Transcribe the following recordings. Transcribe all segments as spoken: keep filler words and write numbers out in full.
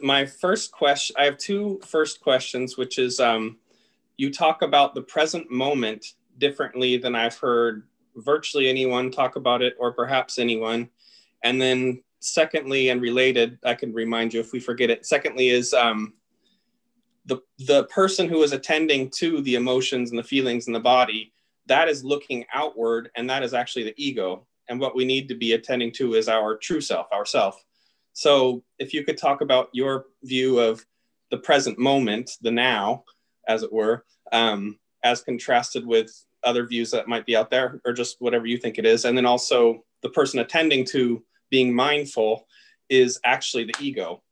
my first question, I have two first questions, which is um, you talk about the present moment differently than I've heard virtually anyone talk about it, or perhaps anyone. And then secondly, and related, I can remind you if we forget it. Secondly is um, the, the person who is attending to the emotions and the feelings in the body, that is looking outward, and that is actually the ego. And what we need to be attending to is our true self, ourself. So if you could talk about your view of the present moment, the now, as it were, um, as contrasted with other views that might be out there, or just whatever you think it is. And then also the person attending to being mindful is actually the ego.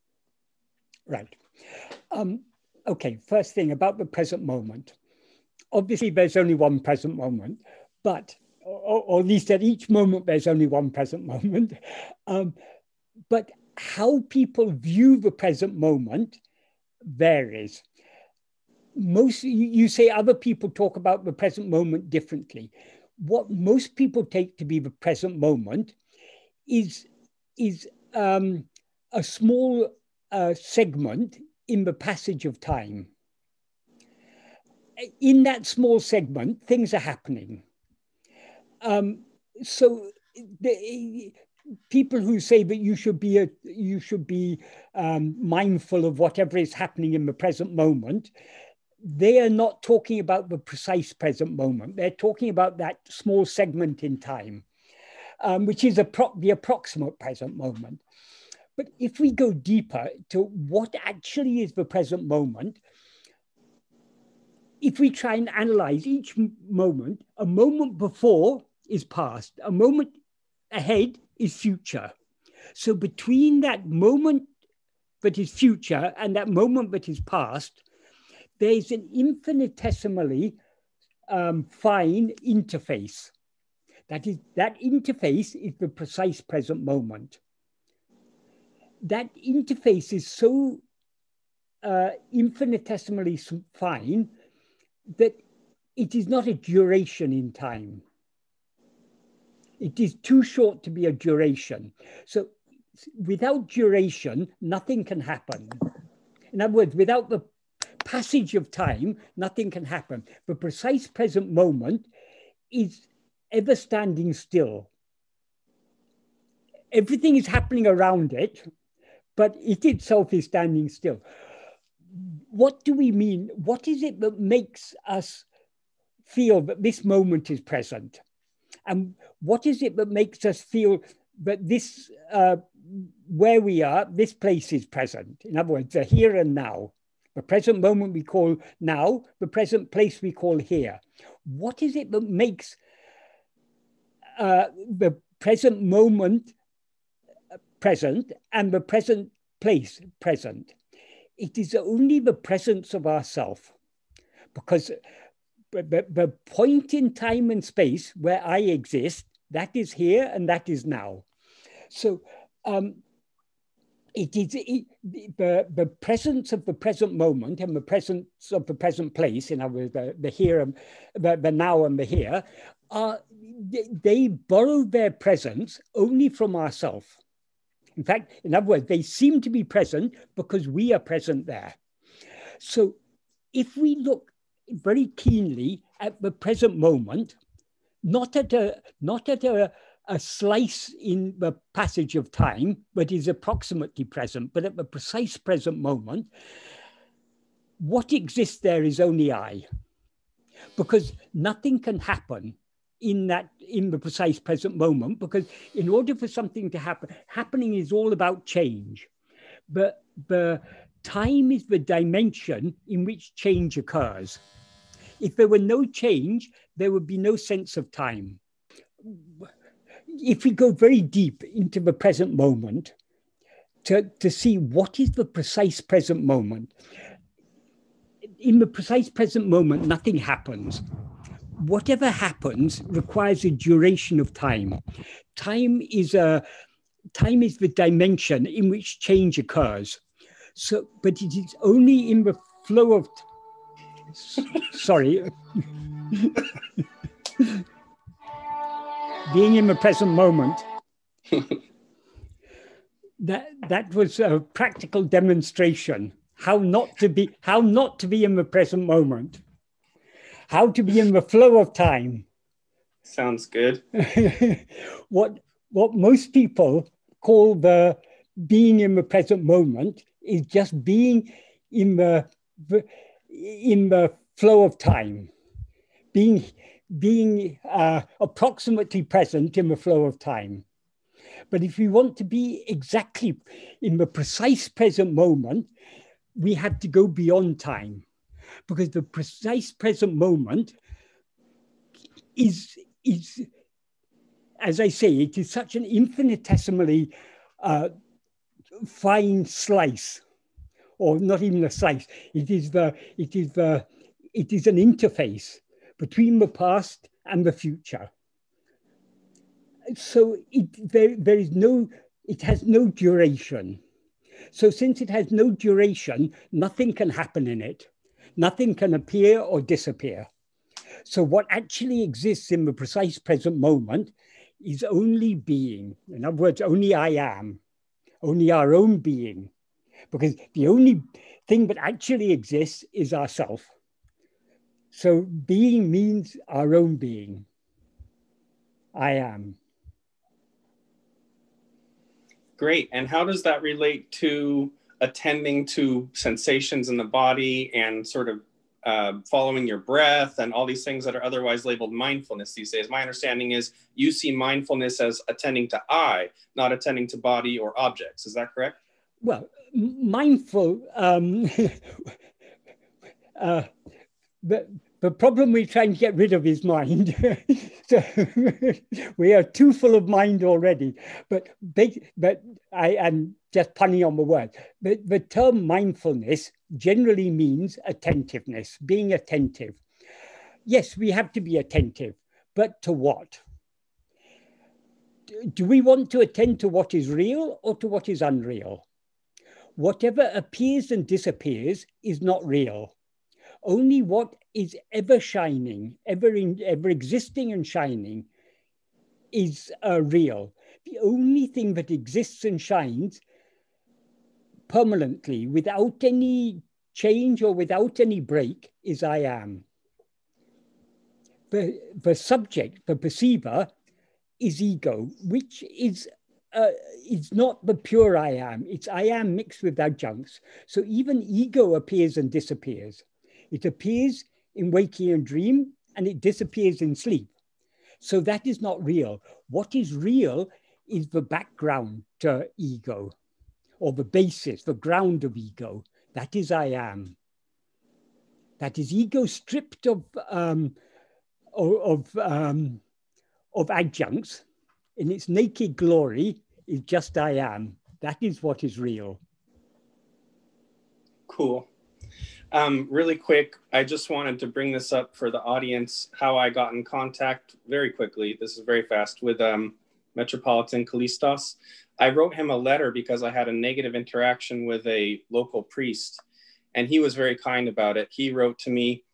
Right. Um, okay, first thing about the present moment. Obviously, there's only one present moment, but, or, or at least at each moment, there's only one present moment. Um, but how people view the present moment varies. Most, you say other people talk about the present moment differently. What most people take to be the present moment is, is um, a small uh, segment in the passage of time. In that small segment, things are happening. Um, so the, people who say that you should be, a, you should be um, mindful of whatever is happening in the present moment, they are not talking about the precise present moment. They're talking about that small segment in time, um, which is appro- the approximate present moment. But if we go deeper to what actually is the present moment, if we try and analyze each moment, a moment before is past, a moment ahead is future. So between that moment that is future and that moment that is past, there's an infinitesimally um, fine interface. That is, that interface is the precise present moment. That interface is so uh, infinitesimally fine that it is not a duration in time. It is too short to be a duration. So without duration, nothing can happen. In other words, without the passage of time, nothing can happen. The precise present moment is ever standing still. Everything is happening around it, but it itself is standing still. What do we mean? What is it that makes us feel that this moment is present? And what is it that makes us feel that this, uh, where we are, this place is present? In other words, the here and now. The present moment we call now, the present place we call here. What is it that makes uh, the present moment present and the present place present? It is only the presence of ourself, because the, the point in time and space where I exist, that is here and that is now. So um, it is it, the, the presence of the present moment and the presence of the present place, in other words, the, the here and the, the now and the here, are, they borrow their presence only from ourselves. In fact, in other words, they seem to be present because we are present there. So if we look very keenly at the present moment, not at a, not at a, a slice in the passage of time, but is approximately present, but at the precise present moment, what exists there is only I, because nothing can happen in that, in the precise present moment, because in order for something to happen, happening is all about change. But the time is the dimension in which change occurs. If there were no change, there would be no sense of time. If we go very deep into the present moment to, to see what is the precise present moment, in the precise present moment, nothing happens. Whatever happens requires a duration of time. Time is a time is the dimension in which change occurs. So, but it is only in the flow of. Sorry, being in the present moment. that that was a practical demonstration how not to be how not to be in the present moment, how to be in the flow of time. Sounds good. What what most people call the being in the present moment is just being in the in the flow of time, being being uh, approximately present in the flow of time. But if we want to be exactly in the precise present moment, we have to go beyond time, because the precise present moment is, is as I say, it is such an infinitesimally uh, fine slice, or not even a slice. It is the, it is the, it is an interface between the past and the future. So it, there, there is no, it has no duration. So since it has no duration, nothing can happen in it. Nothing can appear or disappear. So what actually exists in the precise present moment is only being. In other words, only I am, only our own being. Because the only thing that actually exists is ourself. So being means our own being. I am. Great. And how does that relate to attending to sensations in the body and sort of uh, following your breath and all these things that are otherwise labeled mindfulness these days? My understanding is you see mindfulness as attending to I, not attending to body or objects. Is that correct? Well, mindful, um, uh, but the problem we're trying to get rid of is mind. So we are too full of mind already. But, but I am just punning on the word. But the term mindfulness generally means attentiveness, being attentive. Yes, we have to be attentive, but to what? Do we want to attend to what is real or to what is unreal? Whatever appears and disappears is not real. Only what is ever shining, ever, in, ever existing and shining is uh, real. The only thing that exists and shines permanently, without any change or without any break, is I am. The, the subject, the perceiver, is ego, which is, uh, is not the pure I am. It's I am mixed with adjuncts. So even ego appears and disappears. It appears in waking and dream, and it disappears in sleep. So that is not real. What is real is the background to ego, or the basis, the ground of ego. That is I am. That is ego stripped of, um, of, um, of adjuncts. In its naked glory is just I am. That is what is real. Cool. Um, really quick, I just wanted to bring this up for the audience, how I got in contact very quickly, this is very fast, with um, Metropolitan Callistos. I wrote him a letter because I had a negative interaction with a local priest, and he was very kind about it. He wrote to me,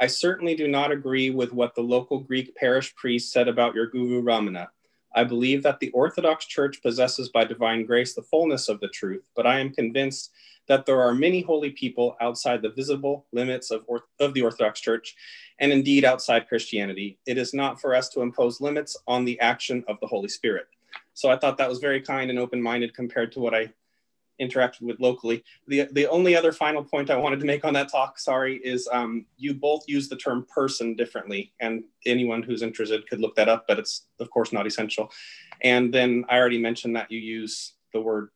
"I certainly do not agree with what the local Greek parish priest said about your guru Ramana. I believe that the Orthodox Church possesses by divine grace the fullness of the truth, but I am convinced that there are many holy people outside the visible limits of, or of the Orthodox Church, and indeed outside Christianity. It is not for us to impose limits on the action of the Holy Spirit." So I thought that was very kind and open-minded compared to what I interacted with locally. The, the only other final point I wanted to make on that talk, sorry, is um, you both use the term person differently, and anyone who's interested could look that up, but it's of course not essential. And then I already mentioned that you use the word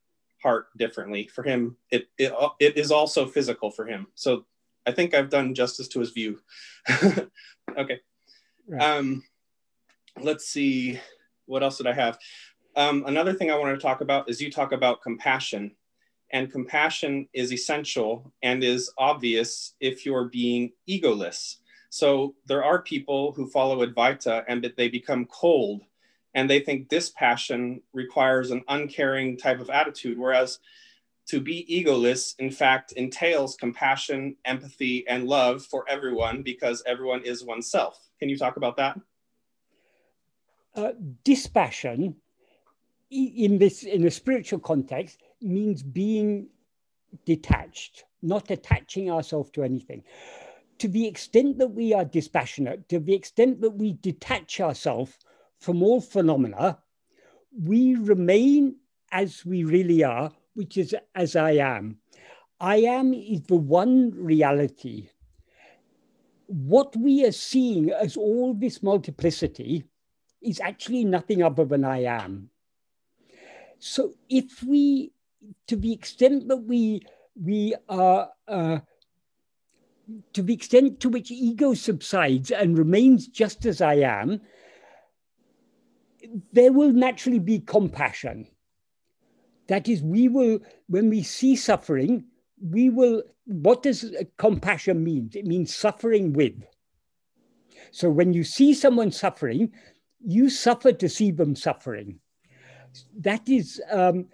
heart differently. For him, it, it it is also physical for him. So I think I've done justice to his view. Okay. Right. Um, let's see, what else did I have? Um, another thing I wanted to talk about is you talk about compassion, and compassion is essential and is obvious if you're being egoless. So there are people who follow Advaita and that they become cold, and they think dispassion requires an uncaring type of attitude, whereas to be egoless, in fact, entails compassion, empathy, and love for everyone, because everyone is oneself. Can you talk about that? Uh, dispassion in this, in a spiritual context, means being detached, not attaching ourselves to anything. To the extent that we are dispassionate, to the extent that we detach ourselves from all phenomena, we remain as we really are, which is as I am. I am is the one reality. What we are seeing as all this multiplicity is actually nothing other than I am. So if we, to the extent that we, we are, uh, to the extent to which ego subsides and remains just as I am, there will naturally be compassion. That is, we will, when we see suffering, we will, what does compassion mean? It means suffering with. So when you see someone suffering, you suffer to see them suffering. That is, um,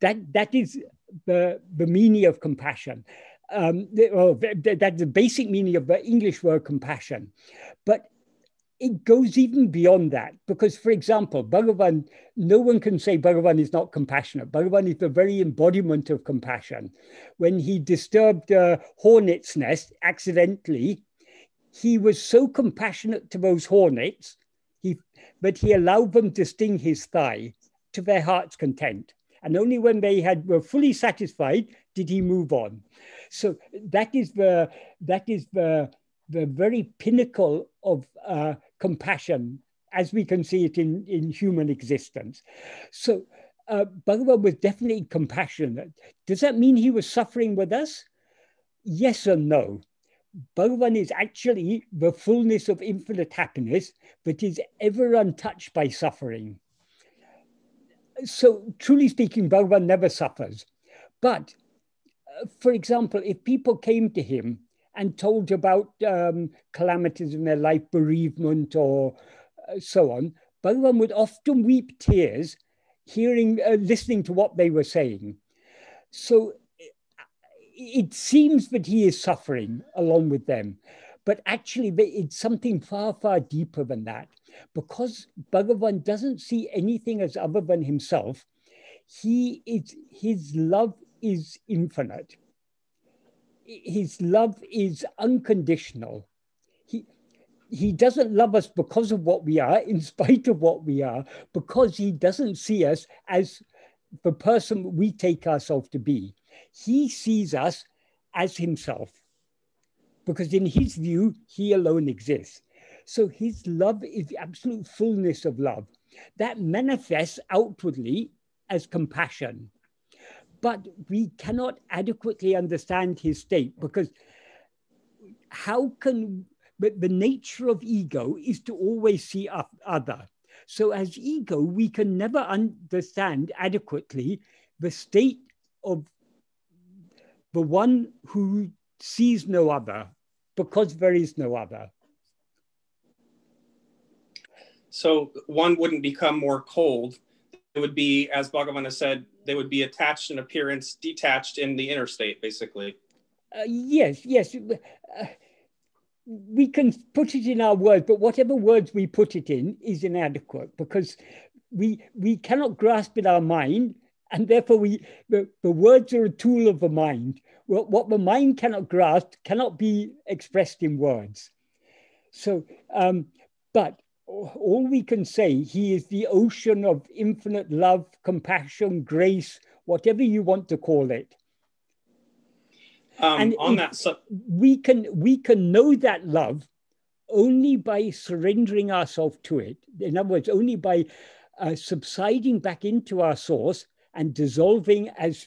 that, that is the, the meaning of compassion. Um, well, that's the basic meaning of the English word compassion. But it goes even beyond that, because, for example, Bhagavan, no one can say Bhagavan is not compassionate. Bhagavan is the very embodiment of compassion. When he disturbed a hornet's nest accidentally, he was so compassionate to those hornets, he, but he allowed them to sting his thigh to their heart's content. And only when they had, were fully satisfied did he move on. So that is the, that is the, the very pinnacle of uh, compassion as we can see it in, in human existence. So uh, Bhagavan was definitely compassionate. Does that mean he was suffering with us? Yes or no? Bhagavan is actually the fullness of infinite happiness, but is ever untouched by suffering. So truly speaking, Bhagavan never suffers. But uh, for example, if people came to him and told about um, calamities in their life, bereavement or uh, so on, Bhagavan would often weep tears hearing, uh, listening to what they were saying. So it, it seems that he is suffering along with them, but actually it's something far, far deeper than that. Because Bhagavan doesn't see anything as other than himself, he is, his love is infinite. His love is unconditional. He, he doesn't love us because of what we are, in spite of what we are, because he doesn't see us as the person we take ourselves to be. He sees us as himself, because in his view, he alone exists. So his love is the absolute fullness of love. That manifests outwardly as compassion. But we cannot adequately understand his state, because how can, but the nature of ego is to always see other. So as ego, we can never understand adequately the state of the one who sees no other, because there is no other. So one wouldn't become more cold. It would be, as Bhagavan has said, they would be attached in appearance, detached in the inner state, basically. Uh, yes, yes. Uh, we can put it in our words, but whatever words we put it in is inadequate, because we, we cannot grasp in our mind, and therefore we, the, the words are a tool of the mind. What, what the mind cannot grasp cannot be expressed in words. So, um, but... all we can say, he is the ocean of infinite love, compassion, grace, whatever you want to call it. Um, and on that, so we can we can know that love only by surrendering ourselves to it. In other words, only by uh, subsiding back into our source and dissolving as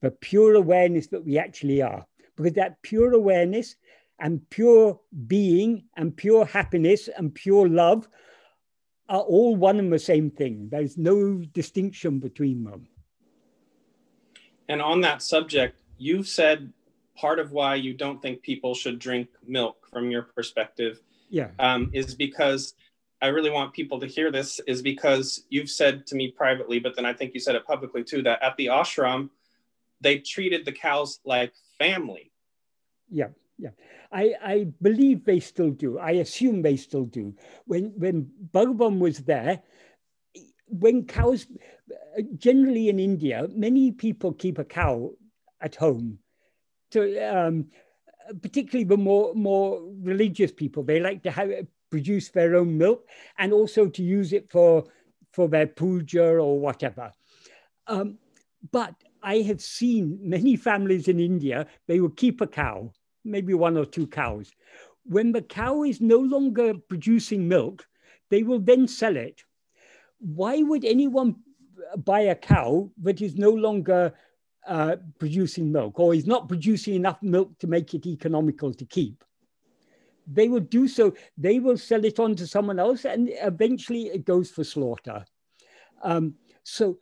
the pure awareness that we actually are. Because that pure awareness and pure being and pure happiness and pure love are all one and the same thing. There's no distinction between them. And on that subject, you've said part of why you don't think people should drink milk from your perspective, yeah, um, is because, I really want people to hear this, is because you've said to me privately, but then I think you said it publicly too, that at the ashram, they treated the cows like family. Yeah. Yeah, I, I believe they still do. I assume they still do. When, when Bhagavan was there, when cows, generally in India, many people keep a cow at home. To, um, particularly the more, more religious people, they like to have it, produce their own milk, and also to use it for, for their puja or whatever. Um, but I have seen many families in India, they will keep a cow, maybe one or two cows. When the cow is no longer producing milk, they will then sell it. Why would anyone buy a cow that is no longer uh, producing milk, or is not producing enough milk to make it economical to keep? They will do so, they will sell it on to someone else, and eventually it goes for slaughter. Um, so,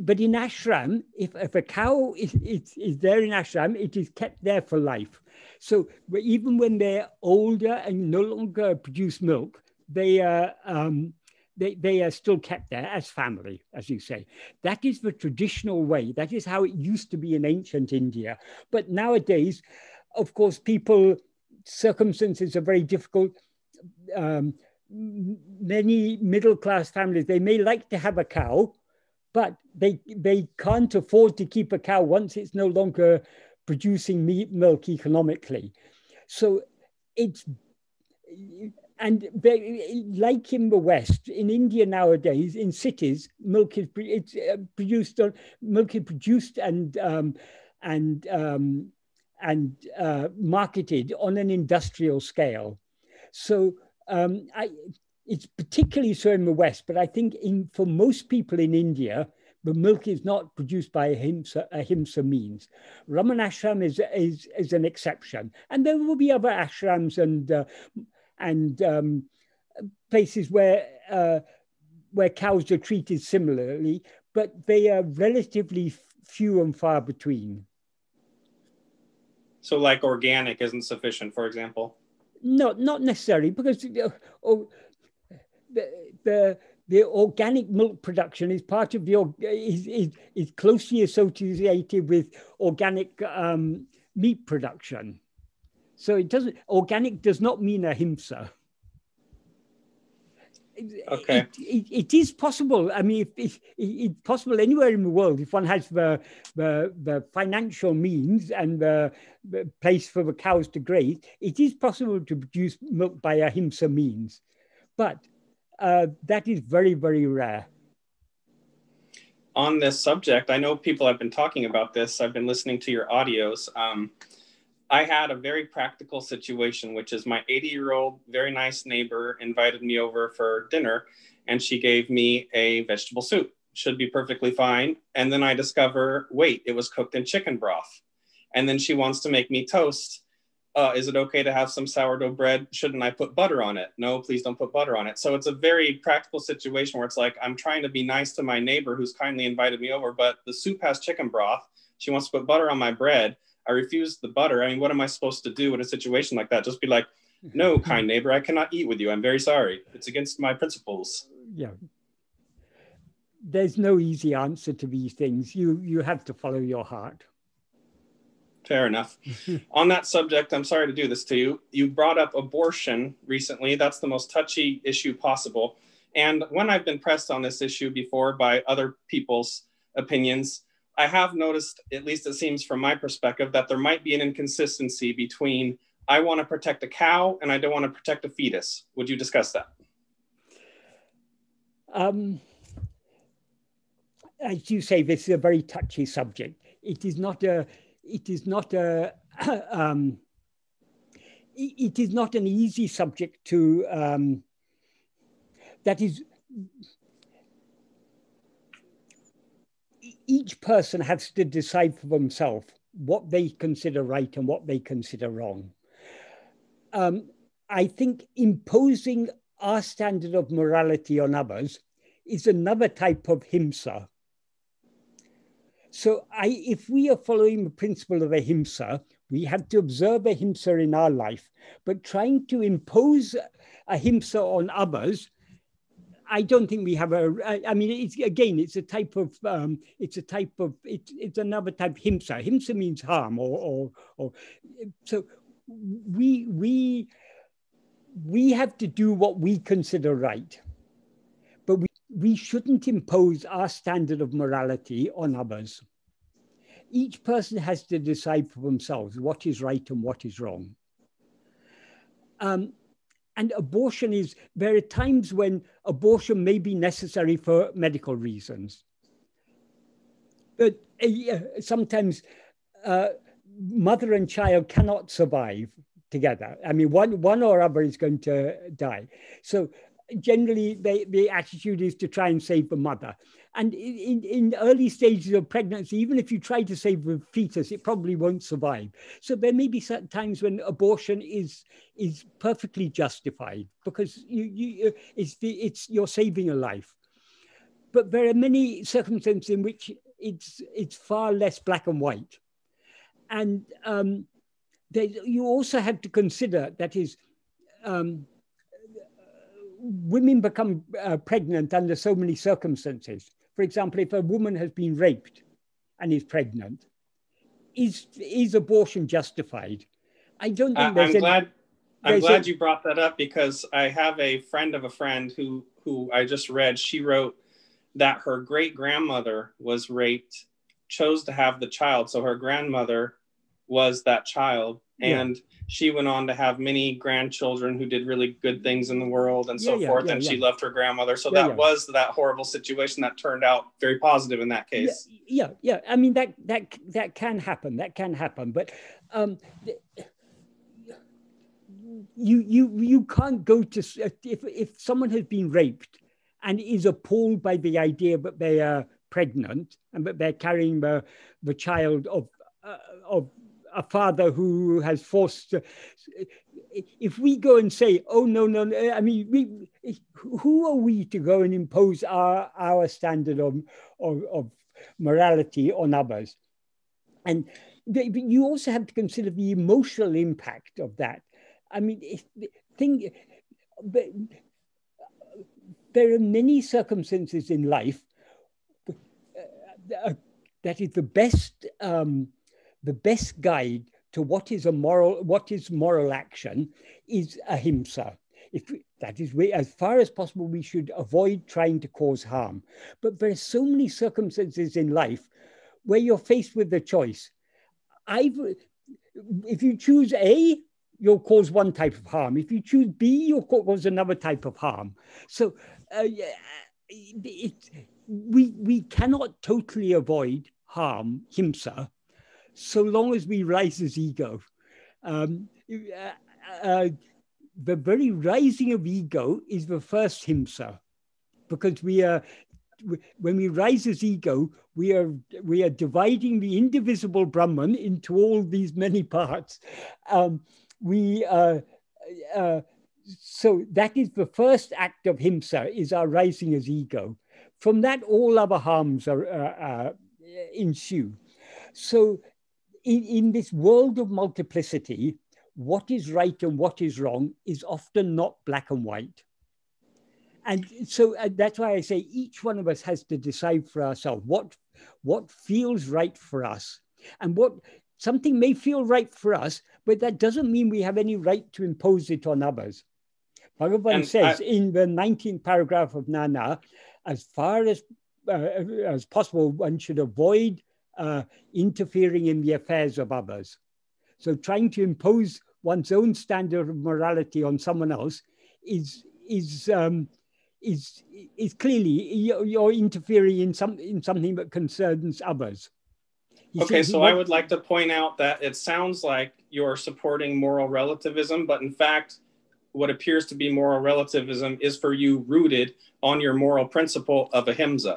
but in ashram, if, if a cow is, is, is there in ashram, it is kept there for life. So even when they're older and no longer produce milk, they are, um, they, they are still kept there as family, as you say. That is the traditional way. That is how it used to be in ancient India. But nowadays, of course, people, circumstances are very difficult. Um, many middle-class families, they may like to have a cow, but they, they can't afford to keep a cow once it's no longer producing meat, milk economically. So it's, and they, like in the West, in India nowadays, in cities, milk is, it's produced, milk is produced and, um, and, um, and uh, marketed on an industrial scale. So um, I, it's particularly so in the West, but I think in, for most people in India, the milk is not produced by ahimsa, ahimsa means. Ramanashram is, is, is an exception. And there will be other ashrams and, uh, and um, places where, uh, where cows are treated similarly, but they are relatively few and far between. So like organic isn't sufficient, for example? No, not necessarily, because uh, oh, the, the, the organic milk production is part of the, is, is, is closely associated with organic um, meat production. So it doesn't, organic does not mean ahimsa. Okay. It, it, it is possible. I mean, if, if, it's possible anywhere in the world if one has the, the, the financial means and the, the place for the cows to graze. It is possible to produce milk by ahimsa means, but uh, that is very, very rare. On this subject, I know people have been talking about this. I've been listening to your audios. Um, I had a very practical situation, which is my eighty year old, very nice neighbor invited me over for dinner and she gave me a vegetable soup, should be perfectly fine. And then I discover, wait, it was cooked in chicken broth. And then she wants to make me toast. Uh, is it okay to have some sourdough bread? Shouldn't I put butter on it? No, please don't put butter on it. So it's a very practical situation where it's like, I'm trying to be nice to my neighbor who's kindly invited me over, but the soup has chicken broth. She wants to put butter on my bread. I refused the butter. I mean, what am I supposed to do in a situation like that? Just be like, no, kind neighbor, I cannot eat with you. I'm very sorry. It's against my principles. Yeah. There's no easy answer to these things. You, you have to follow your heart. Fair enough. On that subject, I'm sorry to do this to you. You brought up abortion recently. That's the most touchy issue possible. And when I've been pressed on this issue before by other people's opinions, I have noticed, at least it seems from my perspective, that there might be an inconsistency between I want to protect a cow and I don't want to protect a fetus. Would you discuss that? Um, as you say, this is a very touchy subject. It is not a, it is not a, um, it is not an easy subject to, um, that is, each person has to decide for themselves what they consider right and what they consider wrong. Um, I think imposing our standard of morality on others is another type of ahimsa. So I, if we are following the principle of ahimsa, we have to observe ahimsa in our life, but trying to impose ahimsa on others, I don't think we have a, I mean, it's, again, it's a type of, um, it's a type of, it's, it's another type of ahimsa. Ahimsa means harm or, or, or, so we, we, we have to do what we consider right. we shouldn't impose our standard of morality on others. Each person has to decide for themselves what is right and what is wrong. Um, and abortion is, there are times when abortion may be necessary for medical reasons. But uh, sometimes uh, mother and child cannot survive together. I mean, one, one or other is going to die. So generally, they, the attitude is to try and save the mother. And in, in early stages of pregnancy, even if you try to save the fetus, it probably won't survive. So there may be certain times when abortion is, is perfectly justified because you, you, it's the, it's, you're saving a life. But there are many circumstances in which it's, it's far less black and white. And um, there, you also have to consider, that is, um, women become uh, pregnant under so many circumstances. For example, if a woman has been raped and is pregnant, is is abortion justified? I don't think uh, there's I'm any, glad there's I'm glad a, you brought that up, because I have a friend of a friend who who I just read. She wrote that her great grandmother was raped, chose to have the child, so her grandmother was that child. Yeah. And she went on to have many grandchildren who did really good things in the world and so yeah, yeah, forth. Yeah, and yeah. she loved her grandmother. So yeah, that yeah. was that horrible situation that turned out very positive in that case. Yeah, yeah. yeah. I mean, that, that, that can happen. That can happen. But um, you, you, you can't go to, if, if someone has been raped and is appalled by the idea that they are pregnant and that they're carrying the, the child of, uh, of, a father who has forced, uh, if we go and say, oh, no, no, no, I mean, we, who are we to go and impose our, our standard of, of, of morality on others? And they, you also have to consider the emotional impact of that. I mean, if, thing, but there are many circumstances in life uh, that is the best, um, the best guide to what is a moral, what is moral action is ahiṁsā. If we, that is, we, as far as possible, we should avoid trying to cause harm. But there are so many circumstances in life where you're faced with the choice. Either, if you choose A, you'll cause one type of harm. If you choose B, you'll cause another type of harm. So uh, it, we, we cannot totally avoid harm, himsa, so long as we rise as ego. Um, uh, uh, the very rising of ego is the first himsa, because we are, when we rise as ego, we are, we are dividing the indivisible Brahman into all these many parts. Um, we, uh, uh, so that is the first act of himsa, is our rising as ego. From that, all other harms are, uh, uh, ensue. So, In, in this world of multiplicity, what is right and what is wrong is often not black and white. And so uh, that's why I say each one of us has to decide for ourselves what, what feels right for us. And what something may feel right for us, but that doesn't mean we have any right to impose it on others. Bhagavan and says I... in the nineteenth paragraph of Nāṇ Ār, as far as, uh, as possible, one should avoid Uh, interfering in the affairs of others. So trying to impose one's own standard of morality on someone else is is um, is is clearly you're interfering in some in something that concerns others. He okay, so I would like to point out that it sounds like you're supporting moral relativism, but in fact, what appears to be moral relativism is for you rooted on your moral principle of ahimsa.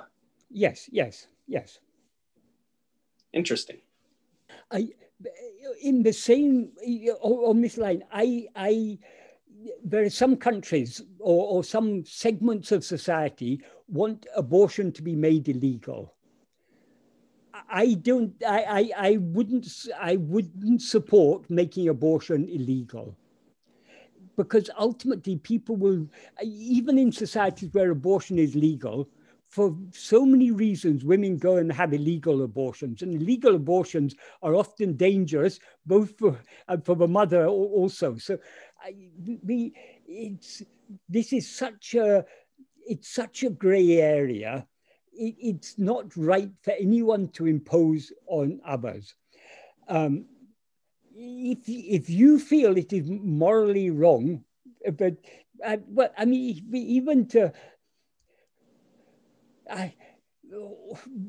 Yes, yes, yes. Interesting. I, in the same, on this line, I, I, there are some countries or, or some segments of society want abortion to be made illegal. I don't, I, I, I wouldn't, I wouldn't support making abortion illegal, because ultimately people will, even in societies where abortion is legal, for so many reasons, women go and have illegal abortions, and illegal abortions are often dangerous, both for, uh, for the mother also. So I, we, it's, this is such a, it's such a grey area. It, it's not right for anyone to impose on others. Um, if, if you feel it is morally wrong, but, uh, but I mean, even to, I,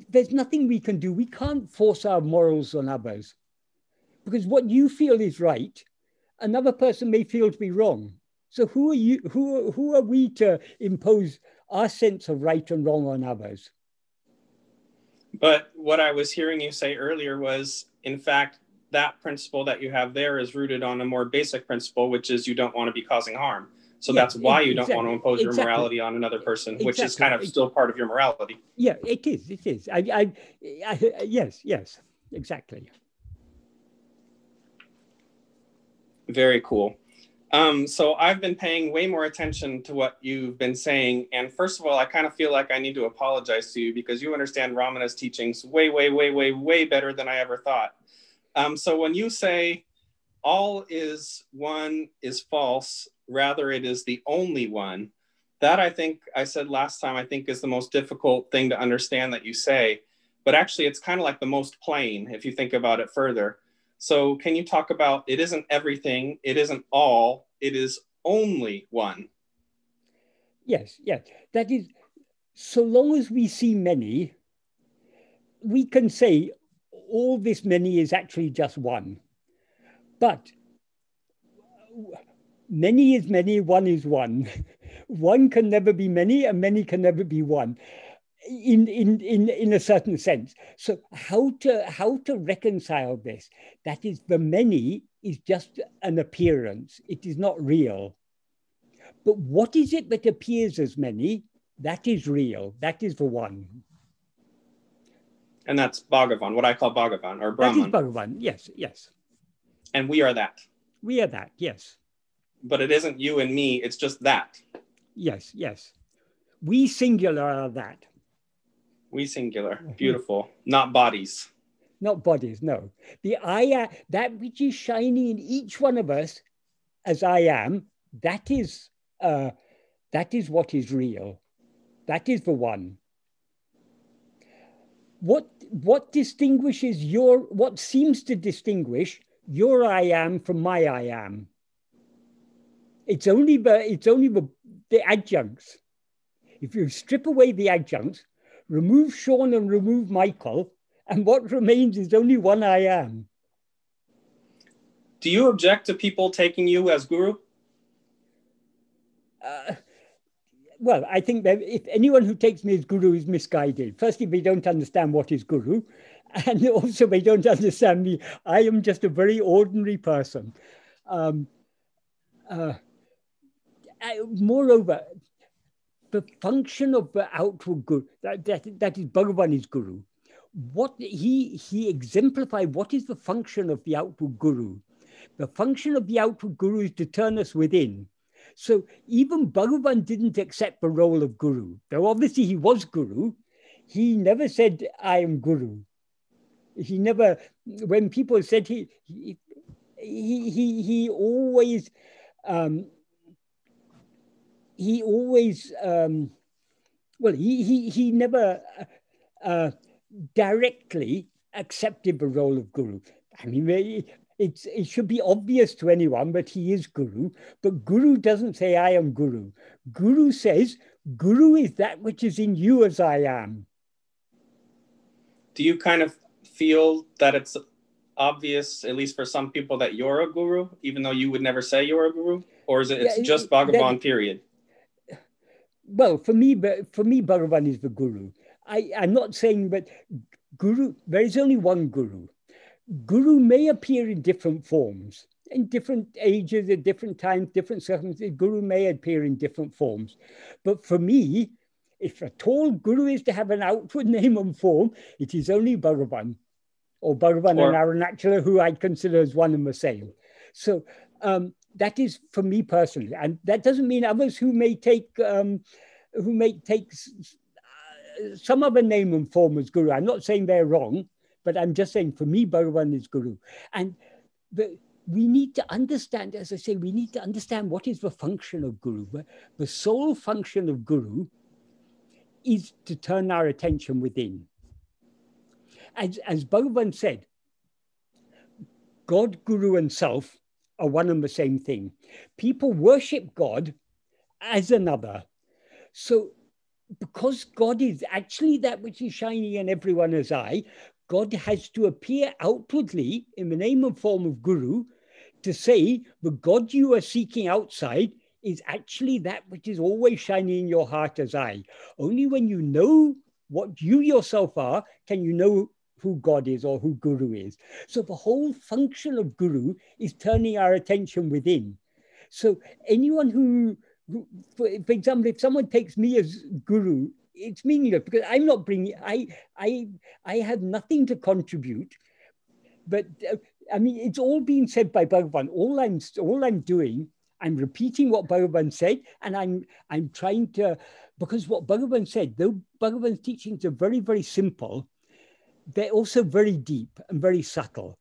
there's nothing we can do. We can't force our morals on others, because what you feel is right, another person may feel to be wrong. So who are you? Who who are we to impose our sense of right and wrong on others? But what I was hearing you say earlier was, in fact, that principle that you have there is rooted on a more basic principle, which is you don't want to be causing harm. So yeah, that's why you exactly, don't want to impose your exactly, morality on another person, exactly, which is kind of still part of your morality. Yeah, it is. It is. I, I, I, yes, yes, exactly. Very cool. Um, so I've been paying way more attention to what you've been saying. And first of all, I kind of feel like I need to apologize to you, because you understand Ramana's teachings way, way, way, way, way better than I ever thought. Um, so when you say all is one is false, rather it is the only one, that I think I said last time, I think is the most difficult thing to understand that you say, but actually it's kind of like the most plain if you think about it further. So can you talk about, it isn't everything, it isn't all, it is only one. Yes, yes. That is, so long as we see many, we can say all this many is actually just one. But many is many, one is one. One can never be many, and many can never be one. In, in, in, in a certain sense. So how to, how to reconcile this? That is, the many is just an appearance. It is not real. But what is it that appears as many? That is real. That is the one. And that's Bhagavan, what I call Bhagavan, or Brahman. That is Bhagavan, yes, yes. And we are that. We are that, yes. But it isn't you and me, it's just that. Yes, yes. We singular are that. We singular, beautiful, not bodies. Not bodies, no. The I am, that which is shining in each one of us as I am, that is, uh, that is what is real. That is the one. What, what distinguishes your, what seems to distinguish your I am from my I am? It's only the, it's only the, the adjuncts. If you strip away the adjuncts, remove Sean and remove Michael, and what remains is only one I am. Do you object to people taking you as guru? Uh, well, I think that if anyone who takes me as guru is misguided. Firstly, they don't understand what is guru, and also they don't understand me. I am just a very ordinary person. Um, uh, I, moreover, the function of the outward guru, that, that, that is Bhagavan is guru. What he, he exemplified, what is the function of the outward guru? The function of the outward guru is to turn us within. So even Bhagavan didn't accept the role of guru. Though obviously he was guru, he never said, I am guru. He never, when people said he, he, he, he, he always, um, He always, um, well, he, he, he never uh, uh, directly accepted the role of guru. I mean, it's, it should be obvious to anyone, but he is guru. But guru doesn't say, I am guru. Guru says, guru is that which is in you as I am. Do you kind of feel that it's obvious, at least for some people, that you're a guru, even though you would never say you're a guru? Or is it it's yeah, just Bhagavan, that, period? Well, for me, for me, Bhagavan is the guru. I, I'm not saying, but guru, there is only one guru. Guru may appear in different forms, in different ages, at different times, different circumstances. Guru may appear in different forms. But for me, if at all guru is to have an outward name and form, it is only Bhagavan, or Bhagavan or, and Arunachala, who I consider as one and the same. So, um, that is for me personally, and that doesn't mean others who may take, um, who may take uh, some other name and form as guru. I'm not saying they're wrong, but I'm just saying for me, Bhagavan is guru. And the, we need to understand, as I say, we need to understand what is the function of guru. The sole function of guru is to turn our attention within. As, as Bhagavan said, God, Guru and self are one and the same thing. People worship God as another. So because God is actually that which is shining in everyone as I, God has to appear outwardly in the name and form of Guru to say the God you are seeking outside is actually that which is always shining in your heart as I. Only when you know what you yourself are can you know who God is or who Guru is. So the whole function of Guru is turning our attention within. So anyone who, who for, for example, if someone takes me as Guru, it's meaningless because I'm not bringing, I, I, I have nothing to contribute. But uh, I mean, it's all being said by Bhagavan. All I'm, all I'm doing, I'm repeating what Bhagavan said, and I'm, I'm trying to, because what Bhagavan said, though Bhagavan's teachings are very, very simple, they're also very deep and very subtle.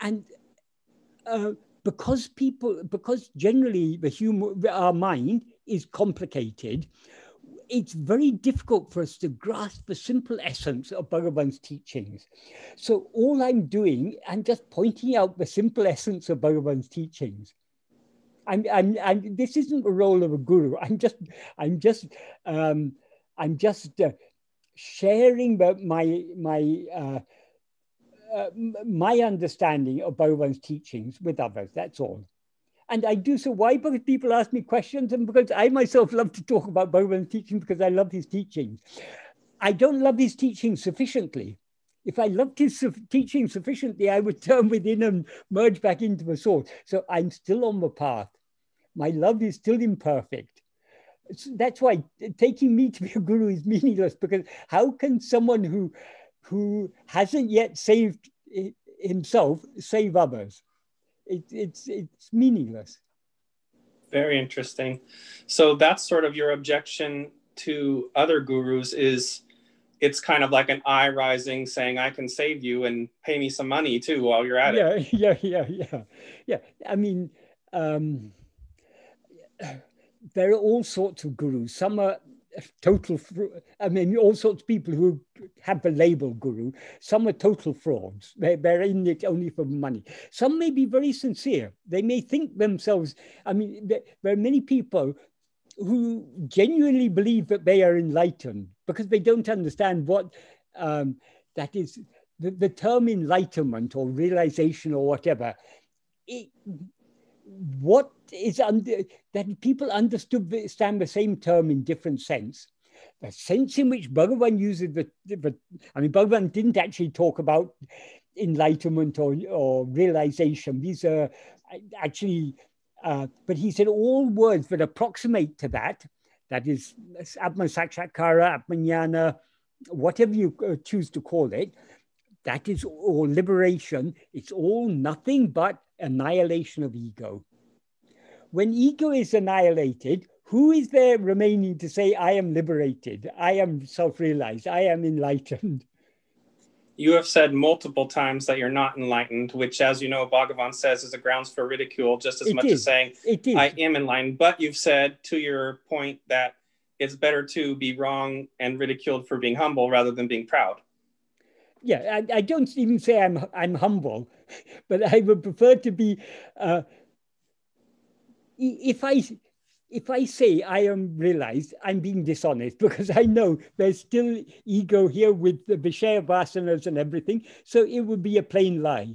And uh, because people, because generally the human, our mind is complicated, it's very difficult for us to grasp the simple essence of Bhagavan's teachings. So all I'm doing, I'm just pointing out the simple essence of Bhagavan's teachings. I'm, I'm, I'm, this isn't the role of a guru. I'm just, I'm just, um, I'm just uh, sharing the, my, my, uh, uh, my understanding of Bhagavan's teachings with others. That's all. And I do so, why? Because people ask me questions and because I myself love to talk about Bhagavan's teachings because I love his teachings. I don't love his teachings sufficiently. If I loved his su teaching sufficiently, I would turn within and merge back into the source. So I'm still on the path. My love is still imperfect. So that's why taking me to be a guru is meaningless, because how can someone who, who hasn't yet saved himself save others? It, it's, it's meaningless. Very interesting. So that's sort of your objection to other gurus is it's kind of like an eye rising saying, I can save you and pay me some money too while you're at yeah, it. Yeah, yeah, yeah, yeah. I mean, um, there are all sorts of gurus. Some are total, I mean, all sorts of people who have the label guru. Some are total frauds. They're, they're in it only for money. Some may be very sincere. They may think themselves, I mean, there, there are many people who genuinely believe that they are enlightened because they don't understand what um, that is. The, the term enlightenment or realization or whatever, it, what is under, that people understood understand the same term in different sense. The sense in which Bhagavan uses the, the I mean, Bhagavan didn't actually talk about enlightenment or, or realization. These are actually Uh, but he said all words that approximate to that, that is atma-sakshatkara, atma-jnana, whatever you uh, choose to call it, that is, or liberation, it's all nothing but annihilation of ego. When ego is annihilated, who is there remaining to say, I am liberated, I am self-realized, I am enlightened? You have said multiple times that you're not enlightened, which, as you know, Bhagavan says is a grounds for ridicule, just as it much is. as saying, I am enlightened. But you've said, to your point, that it's better to be wrong and ridiculed for being humble rather than being proud. Yeah, I, I don't even say I'm, I'm humble, but I would prefer to be, uh, if I... If I say I am realized, I'm being dishonest because I know there's still ego here with the Vishaya Vasanas and everything. So it would be a plain lie.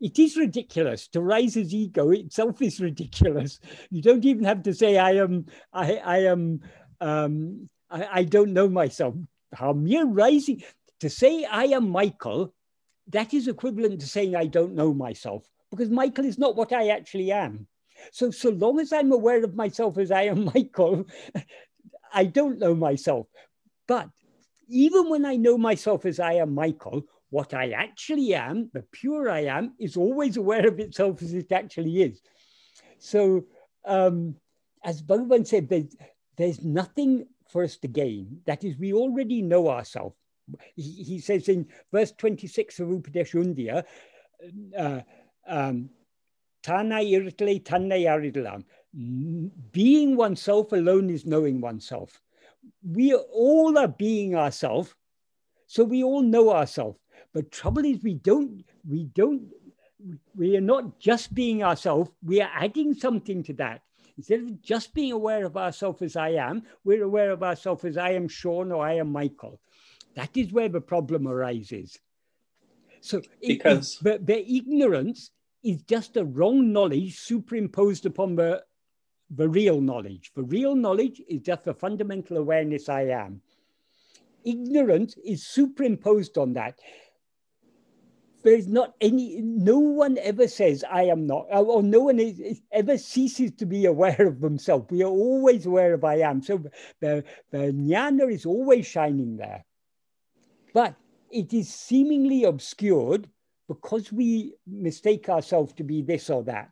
It is ridiculous to rise as ego itself is ridiculous. You don't even have to say I am, I, I am, um, I, I don't know myself. How mere rising, to say I am Michael, that is equivalent to saying I don't know myself because Michael is not what I actually am. So, so long as I'm aware of myself as I am Michael, I don't know myself. But even when I know myself as I am Michael, what I actually am, the pure I am, is always aware of itself as it actually is. So, um, as Bhagavan said, there's, there's nothing for us to gain. That is, we already know ourselves. He, he says in verse twenty-six of Upadēśa Undiyār, uh, um, being oneself alone is knowing oneself. we all are being ourselves, so we all know ourselves. But trouble is, we don't, we don't, we are not just being ourselves, we are adding something to that. Instead of just being aware of ourselves as I am, we're aware of ourselves as I am Sean or I am Michael. That is where the problem arises. So because it, it, their ignorance is just a wrong knowledge superimposed upon the, the real knowledge. The real knowledge is just the fundamental awareness I am. Ignorance is superimposed on that. There's not any, no one ever says, I am not, or no one is, ever ceases to be aware of themselves. We are always aware of I am. So the, the jnana is always shining there. But it is seemingly obscured because we mistake ourselves to be this or that.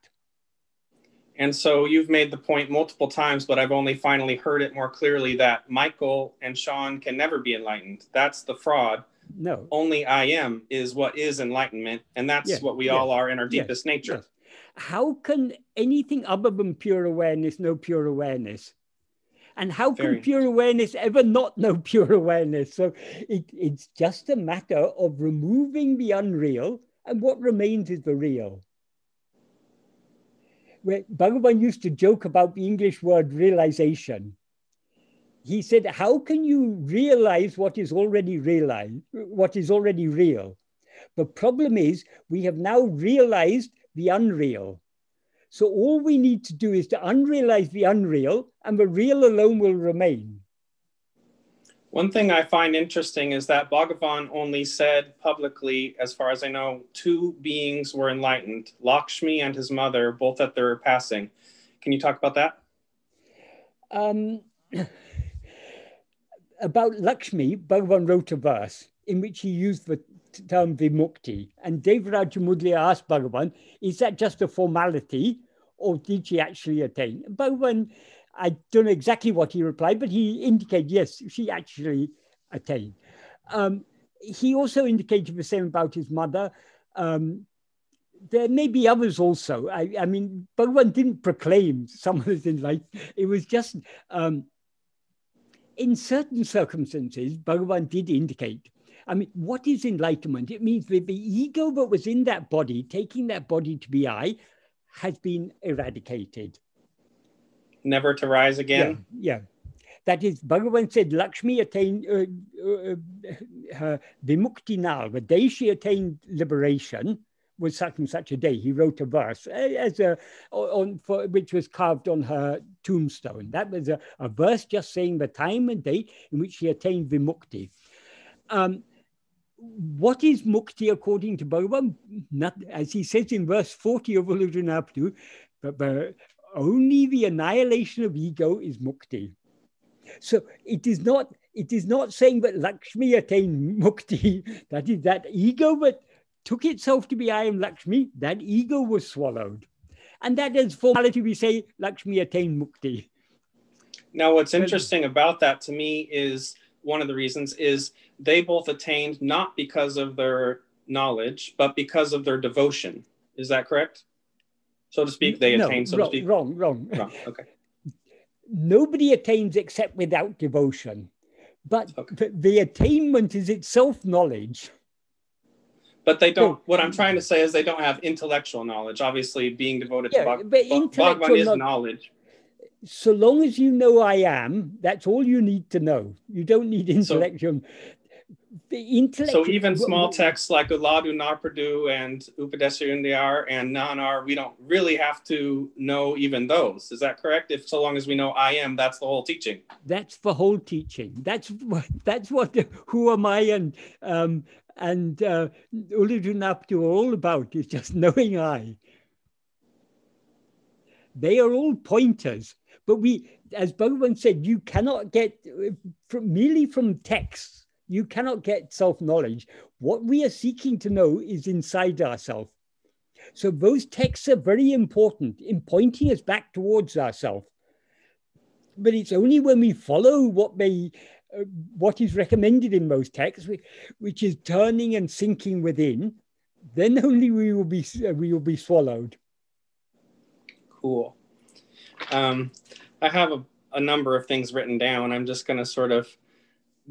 And so you've made the point multiple times, but I've only finally heard it more clearly, that Michael and Sean can never be enlightened. That's the fraud. No. Only I am is what is enlightenment. And that's yes, what we yes, all are in our deepest yes, nature. Yes. How can anything other than pure awareness know pure awareness? And how Very. can pure awareness ever not know pure awareness? So it, it's just a matter of removing the unreal, and what remains is the real. Where Bhagavan used to joke about the English word realization. He said, how can you realize what is already realized, what is already real? The problem is, we have now realized the unreal. So all we need to do is to unrealize the unreal, and the real alone will remain. One thing I find interesting is that Bhagavan only said publicly, as far as I know, two beings were enlightened, Lakshmi and his mother, both at their passing. Can you talk about that? Um, about Lakshmi, Bhagavan wrote a verse in which he used the term vimukti. And Devaraja Mudaliar asked Bhagavan, is that just a formality or did she actually attain? Bhagavan, I don't know exactly what he replied, but he indicated, yes, she actually attained. Um, he also indicated the same about his mother. Um, there may be others also. I, I mean, Bhagavan didn't proclaim someone is enlightened. It was just, um, in certain circumstances, Bhagavan did indicate. I mean, what is enlightenment? It means that the ego that was in that body, taking that body to be I, has been eradicated. Never to rise again? Yeah, yeah. That is, Bhagavan said, Lakshmi attained vimukti nār. The day she attained liberation was such and such a day. He wrote a verse, as a, on, for, which was carved on her tombstone. That was a, a verse just saying the time and date in which she attained vimukti. Um, What is mukti according to Bhagavan? Not, as he says in verse forty of Uḷḷadu Nāṛpadu, but, but only the annihilation of ego is mukti. So it is not, it is not saying that Lakshmi attained mukti. That is that ego that took itself to be I am Lakshmi, that ego was swallowed. And that is formality, we say Lakshmi attained mukti. Now what's interesting about that to me is, one of the reasons is they both attained not because of their knowledge, but because of their devotion. Is that correct? So to speak, they no, attained, so wrong, to speak. Wrong, wrong, wrong. Okay. Nobody attains except without devotion. But okay. the, the attainment is itself knowledge. But they don't, what I'm trying to say is they don't have intellectual knowledge. Obviously, being devoted yeah, to Bhag but Bhagavan knowledge. is knowledge. So long as you know I am, that's all you need to know. You don't need intellectual. So, the intellectual so even small texts like Uḷḷadu Nāṛpadu and Upadēśa Undiyār and Nāṇ Ār, we don't really have to know even those. Is that correct? If so long as we know I am, that's the whole teaching. That's the whole teaching. That's what, that's what who am I and um, and uh, Uḷḷadu Nāṛpadu are all about, is just knowing I. They are all pointers. But we, as Bhagavan said, you cannot get, from, merely from texts, you cannot get self-knowledge. What we are seeking to know is inside ourselves. So those texts are very important in pointing us back towards ourselves. But it's only when we follow what they, uh, what is recommended in those texts, which is turning and sinking within, then only we will be, uh, we will be swallowed. Cool. Um, I have a, a number of things written down. I'm just going to sort of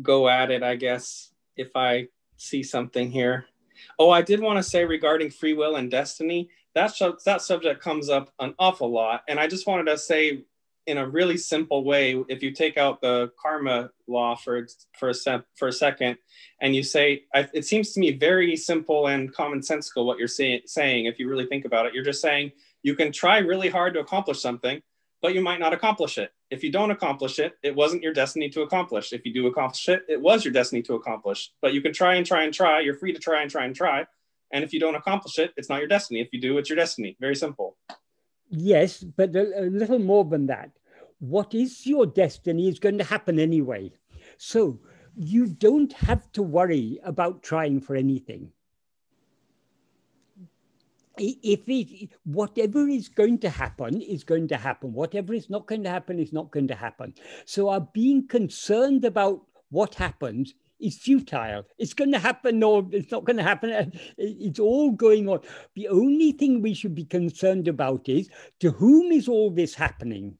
go at it, I guess, if I see something here. Oh, I did want to say regarding free will and destiny, that, that subject comes up an awful lot. And I just wanted to say in a really simple way, if you take out the karma law for, for, a, se for a second, and you say, I, it seems to me very simple and commonsensical what you're say saying, if you really think about it. You're just saying you can try really hard to accomplish something, but you might not accomplish it. If you don't accomplish it, it wasn't your destiny to accomplish. If you do accomplish it, it was your destiny to accomplish. But you can try and try and try. You're free to try and try and try. And if you don't accomplish it, it's not your destiny. If you do, it's your destiny. Very simple. Yes, but a little more than that. What is your destiny is going to happen anyway. So you don't have to worry about trying for anything. If it, whatever is going to happen is going to happen. Whatever is not going to happen is not going to happen. So our being concerned about what happens is futile. It's going to happen or it's not going to happen. It's all going on. The only thing we should be concerned about is to whom is all this happening?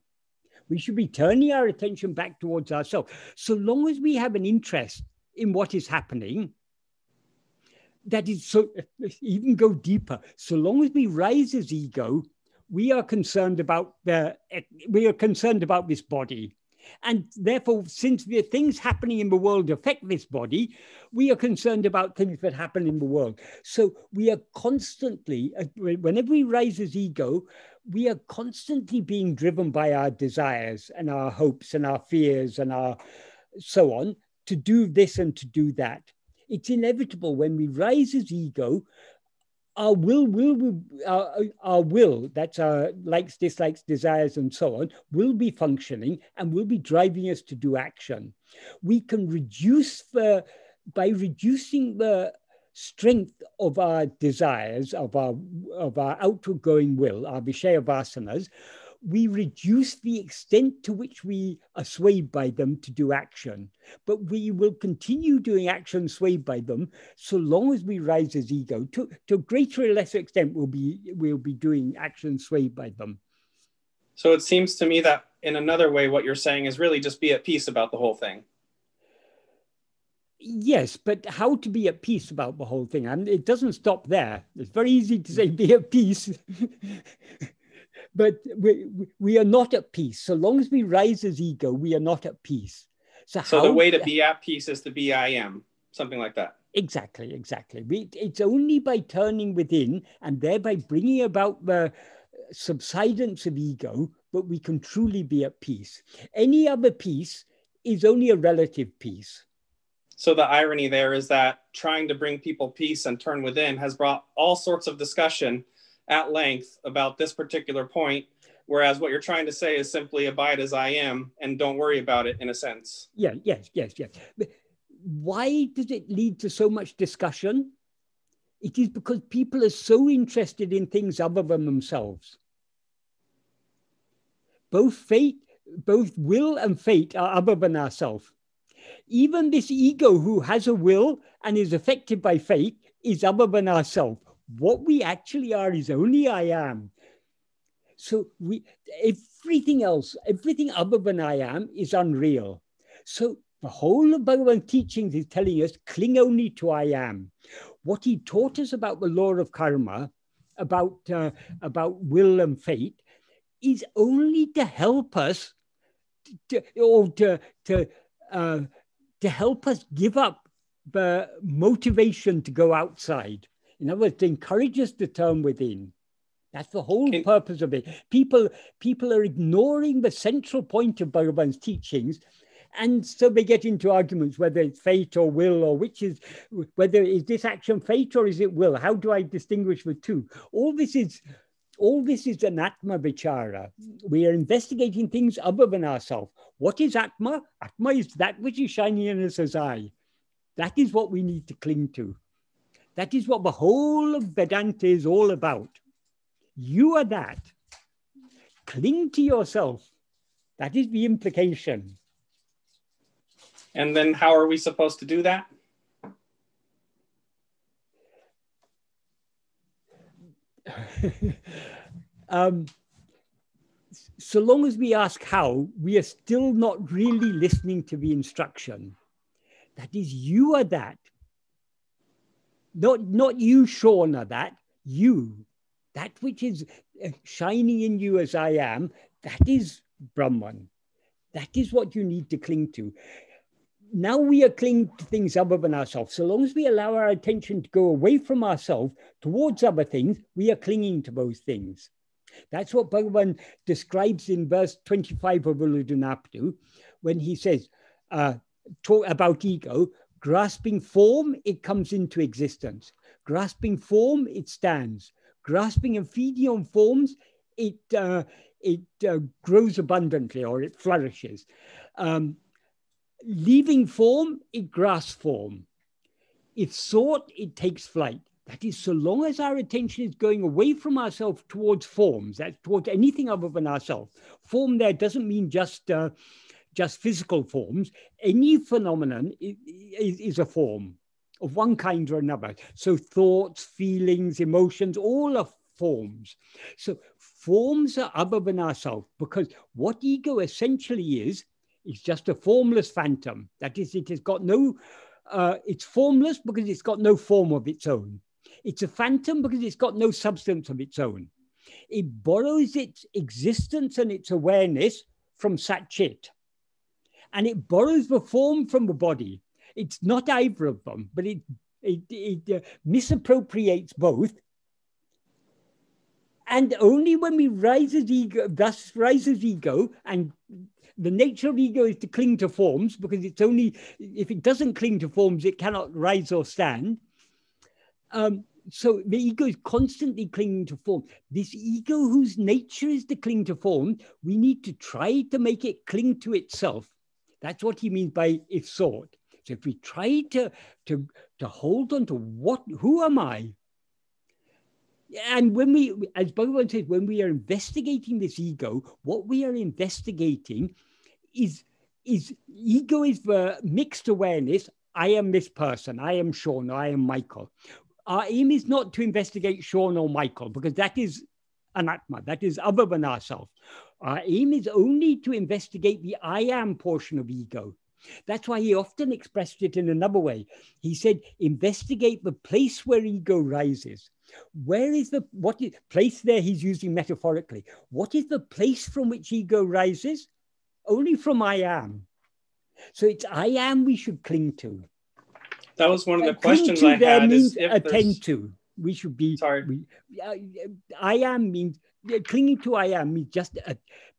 We should be turning our attention back towards ourselves. So long as we have an interest in what is happening, that is so, even go deeper. So long as we rise as ego, we are concerned about the, we are concerned about this body. And therefore, since the things happening in the world affect this body, we are concerned about things that happen in the world. So we are constantly, whenever we rise as ego, we are constantly being driven by our desires and our hopes and our fears and our so on to do this and to do that. It's inevitable when we rise as ego, our will, will, will our, our will, that's our likes, dislikes, desires, and so on, will be functioning and will be driving us to do action. We can reduce the, by reducing the strength of our desires, of our, of our outgoing will, our Vishaya Vasanas, we reduce the extent to which we are swayed by them to do action. But we will continue doing action swayed by them so long as we rise as ego. To, to a greater or lesser extent, we'll be, we'll be doing action swayed by them. So it seems to me that in another way, what you're saying is really just be at peace about the whole thing. Yes, but how to be at peace about the whole thing? I mean, it doesn't stop there. It's very easy to say be at peace. But we, we are not at peace. So long as we rise as ego, we are not at peace. So, so how, the way to be at peace is to be I am, something like that. Exactly, exactly. We, it's only by turning within and thereby bringing about the subsidence of ego that we can truly be at peace. Any other peace is only a relative peace. So the irony there is that trying to bring people peace and turn within has brought all sorts of discussion at length about this particular point, whereas what you're trying to say is simply abide as I am and don't worry about it in a sense. Yeah, yes, yes, yes. But why does it lead to so much discussion? It is because people are so interested in things other than themselves. Both fate, both will and fate are other than ourselves. Even this ego who has a will and is affected by fate is other than ourselves. What we actually are is only I am. So we, everything else, everything other than I am is unreal. So the whole of Bhagavan's teachings is telling us, cling only to I am. What he taught us about the law of karma, about, uh, about will and fate, is only to help us, to, or to, to, uh, to help us give up the motivation to go outside. In other words, to encourage us to turn within. That's the whole Can, purpose of it. People, people are ignoring the central point of Bhagavan's teachings, and so they get into arguments whether it's fate or will, or which is, whether is this action fate or is it will? How do I distinguish the two? All this is, all this is an Atma-vichara. We are investigating things other than ourselves. What is Atma? Atma is that which is shining in us as I. That is what we need to cling to. That is what the whole of Vedanta is all about. You are that. Cling to yourself. That is the implication. And then how are we supposed to do that? um, so long as we ask how, we are still not really listening to the instruction. That is, you are that. Not, not you, Sean, are that. You. That which is shining in you as I am, that is Brahman. That is what you need to cling to. Now we are clinging to things other than ourselves. So long as we allow our attention to go away from ourselves towards other things, we are clinging to those things. That's what Bhagavan describes in verse twenty-five of Uḷḷadu Nāṛpadu, when he says, uh, talk about ego, grasping form, it comes into existence. Grasping form, it stands. Grasping and feeding on forms, it, uh, it uh, grows abundantly, or it flourishes. Um, Leaving form, it grasps form. If sought, it takes flight. That is, so long as our attention is going away from ourselves towards forms, that's towards anything other than ourselves. Form there doesn't mean just, uh, just physical forms. Any phenomenon is, is a form of one kind or another. So thoughts, feelings, emotions, all are forms. So forms are other than ourselves, because what ego essentially is, it's just a formless phantom. That is, it has got no, uh, it's formless because it's got no form of its own. It's a phantom because it's got no substance of its own. It borrows its existence and its awareness from Satchit. And it borrows the form from the body. It's not either of them, but it, it, it uh, misappropriates both. And only when we rise as ego, thus rise as ego, and the nature of ego is to cling to forms, because it's only, if it doesn't cling to forms, it cannot rise or stand. Um, so the ego is constantly clinging to form. This ego whose nature is to cling to form, we need to try to make it cling to itself. That's what he means by if sought. So if we try to, to, to hold on to what, who am I? And when we, as Bhagavan says, when we are investigating this ego, what we are investigating is, is ego is the mixed awareness. I am this person. I am Sean. I am Michael. Our aim is not to investigate Sean or Michael, because that is an Atma. That is other than ourselves. Our aim is only to investigate the I am portion of ego. That's why he often expressed it in another way. He said, investigate the place where ego rises. Where is the, what is, place there he's using metaphorically. What is the place from which ego rises? Only from I am. So it's I am we should cling to. That was one of the uh, questions I had. Is if attend to. We should be, sorry. We, uh, I am means, uh, clinging to I am means just uh,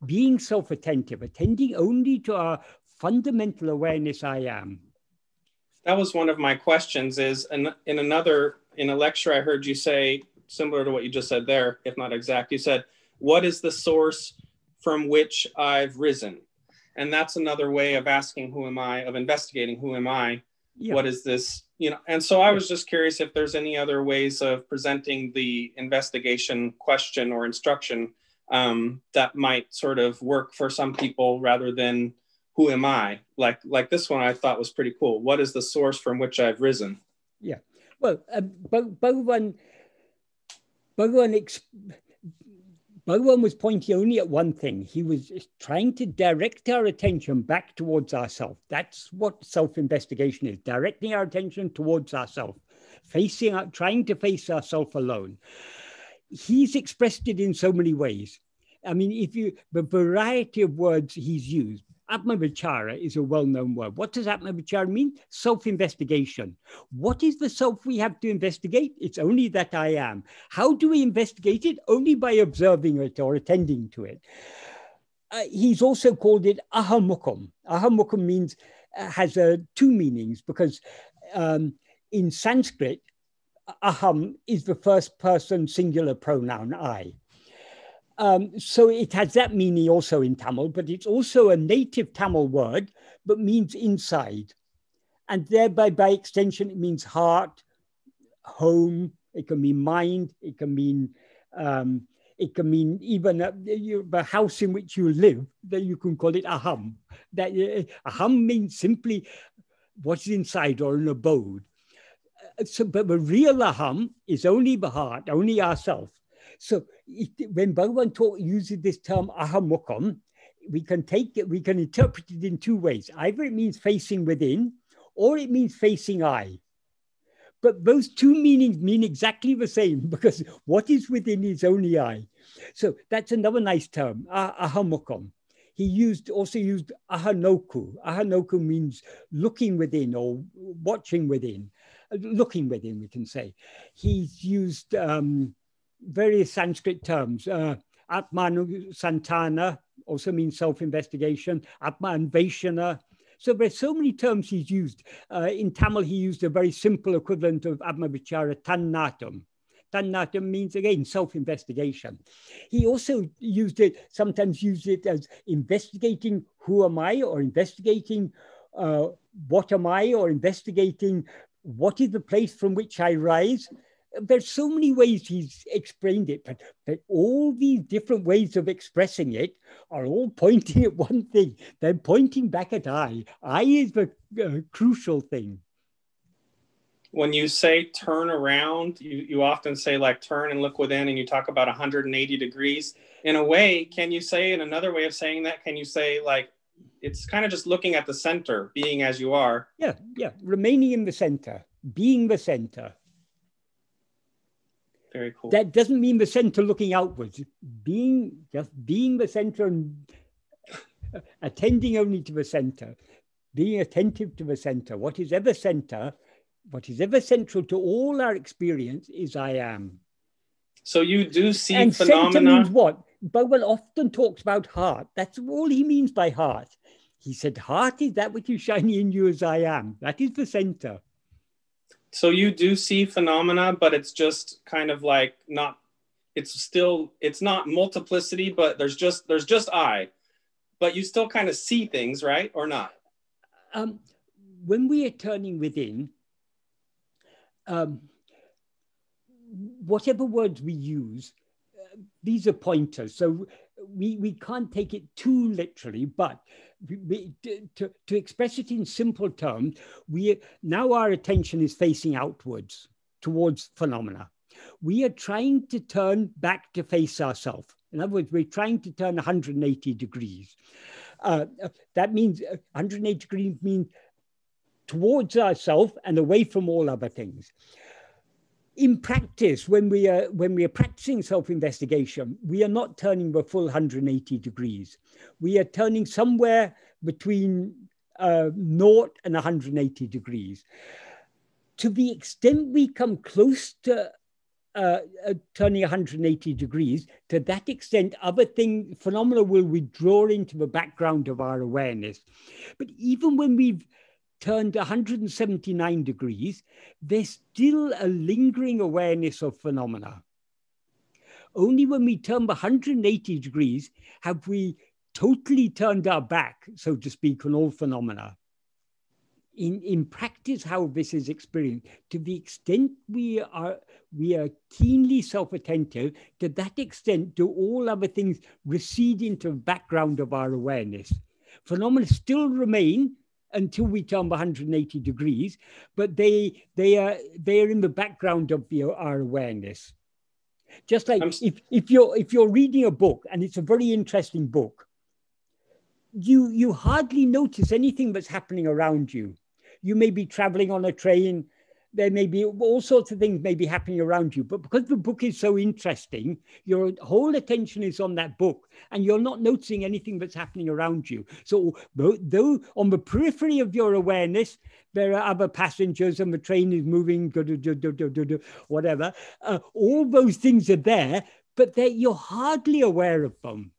being self-attentive, attending only to our fundamental awareness I am. That was one of my questions is, in, in another, in a lecture I heard you say, similar to what you just said there, if not exact, you said, what is the source from which I've risen? And that's another way of asking who am I, of investigating who am I, yeah. What is this, you know? And so I was just curious if there's any other ways of presenting the investigation question or instruction um, that might sort of work for some people rather than who am I? Like, like this one I thought was pretty cool. What is the source from which I've risen? Yeah. Well, uh, Bhagavan, Bhagavan, Bhagavan was pointing only at one thing. He was trying to direct our attention back towards ourselves. That's what self-investigation is, directing our attention towards ourselves, facing out, trying to face ourselves alone. He's expressed it in so many ways. I mean, if you, the variety of words he's used, Atma-vichara is a well-known word. What does Atma-vichara mean? Self-investigation. What is the self we have to investigate? It's only that I am. How do we investigate it? Only by observing it or attending to it. Uh, he's also called it ahaṁmukam. Ahaṁmukam means, uh, has uh, two meanings, because um, in Sanskrit, aham is the first person singular pronoun, I. Um, so it has that meaning also in Tamil, but it's also a native Tamil word, but means inside. And thereby, by extension, it means heart, home, it can mean mind, it can mean, um, it can mean even a, the house in which you live, that you can call it aham. That, uh, aham means simply what's inside or an abode. Uh, so, but the real aham is only the heart, only ourself. So it, when Bhagavan taught, uses this term ahamukam, we can take it, we can interpret it in two ways. Either it means facing within, or it means facing I. But those two meanings mean exactly the same, because what is within is only I. So that's another nice term, ahamukam. He used, also used ahanoku. Ahanoku means looking within or watching within, looking within, we can say. He's used um, various Sanskrit terms. Uh, Atmanu Santana also means self-investigation. Atma-anveshana. So there's so many terms he's used. Uh, in Tamil, he used a very simple equivalent of Atma-vichara, tannatam. Tannatam means, again, self-investigation. He also used it, sometimes used it as investigating who am I, or investigating uh, what am I, or investigating what is the place from which I rise. There's so many ways he's explained it, but, but all these different ways of expressing it are all pointing at one thing. They're pointing back at I. I is the uh, crucial thing. When you say turn around, you, you often say like turn and look within, and you talk about one hundred eighty degrees. In a way, can you say, in another way of saying that, can you say like, it's kind of just looking at the center, being as you are? Yeah, yeah, remaining in the center, being the center. Very cool. That doesn't mean the center looking outwards, being, just being the center and attending only to the center, being attentive to the center. What is ever center, what is ever central to all our experience is I am. So you do see and phenomena. Center means what? Bhagavan often talks about heart. That's all he means by heart. He said, heart is that which is shining in you as I am. That is the center. So you do see phenomena, but it's just kind of like not, it's still, it's not multiplicity, but there's just, there's just I, but you still kind of see things, right? Or not? Um, when we are turning within, Um, whatever words we use, uh, these are pointers. So we, we can't take it too literally, but we, to, to express it in simple terms, we now our attention is facing outwards towards phenomena. We are trying to turn back to face ourselves. In other words, we're trying to turn one hundred eighty degrees. Uh, that means one hundred eighty degrees means towards ourselves and away from all other things. In practice, when we are, when we are practicing self-investigation, we are not turning the full one hundred eighty degrees. We are turning somewhere between uh, naught and one hundred eighty degrees. To the extent we come close to uh, uh, turning one hundred eighty degrees, to that extent, other things, phenomena will withdraw into the background of our awareness. But even when we've turned one hundred seventy-nine degrees, there's still a lingering awareness of phenomena. Only when we turn one hundred eighty degrees have we totally turned our back, so to speak, on all phenomena. In, in practice, how this is experienced, to the extent we are, we are keenly self-attentive, to that extent do all other things recede into the background of our awareness. Phenomena still remain until we turn one hundred eighty degrees, but they they are they are in the background of the, our awareness. Just like if if you're if you're reading a book and it's a very interesting book, you you hardly notice anything that's happening around you. You may be traveling on a train. There may be all sorts of things may be happening around you, but because the book is so interesting, your whole attention is on that book and you're not noticing anything that's happening around you. So though on the periphery of your awareness, there are other passengers and the train is moving, whatever, uh, all those things are there, but you're hardly aware of them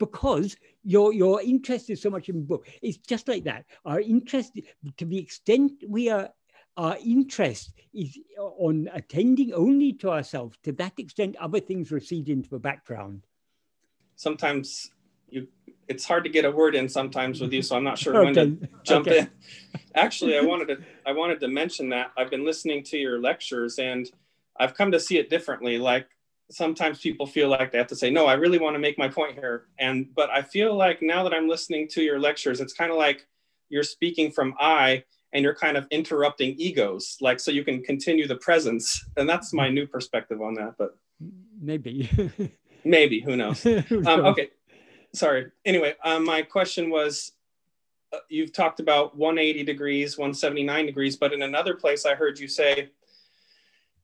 because Your, your interest is so much in the book. It's just like that. Our interest, to the extent we are Our interest is on attending only to ourselves. To that extent, other things recede into the background. Sometimes you, it's hard to get a word in sometimes with you, so I'm not sure okay. when to jump okay. in. Actually, I wanted to I wanted to mention that I've been listening to your lectures and I've come to see it differently. Like sometimes people feel like they have to say, no, I really want to make my point here. And but I feel like now that I'm listening to your lectures, it's kind of like you're speaking from I, and you're kind of interrupting egos, like so you can continue the presence. And that's my new perspective on that. But Maybe. Maybe, who knows? Who knows? Um, okay, sorry. Anyway, uh, my question was, uh, you've talked about one hundred eighty degrees, one hundred seventy-nine degrees, but in another place I heard you say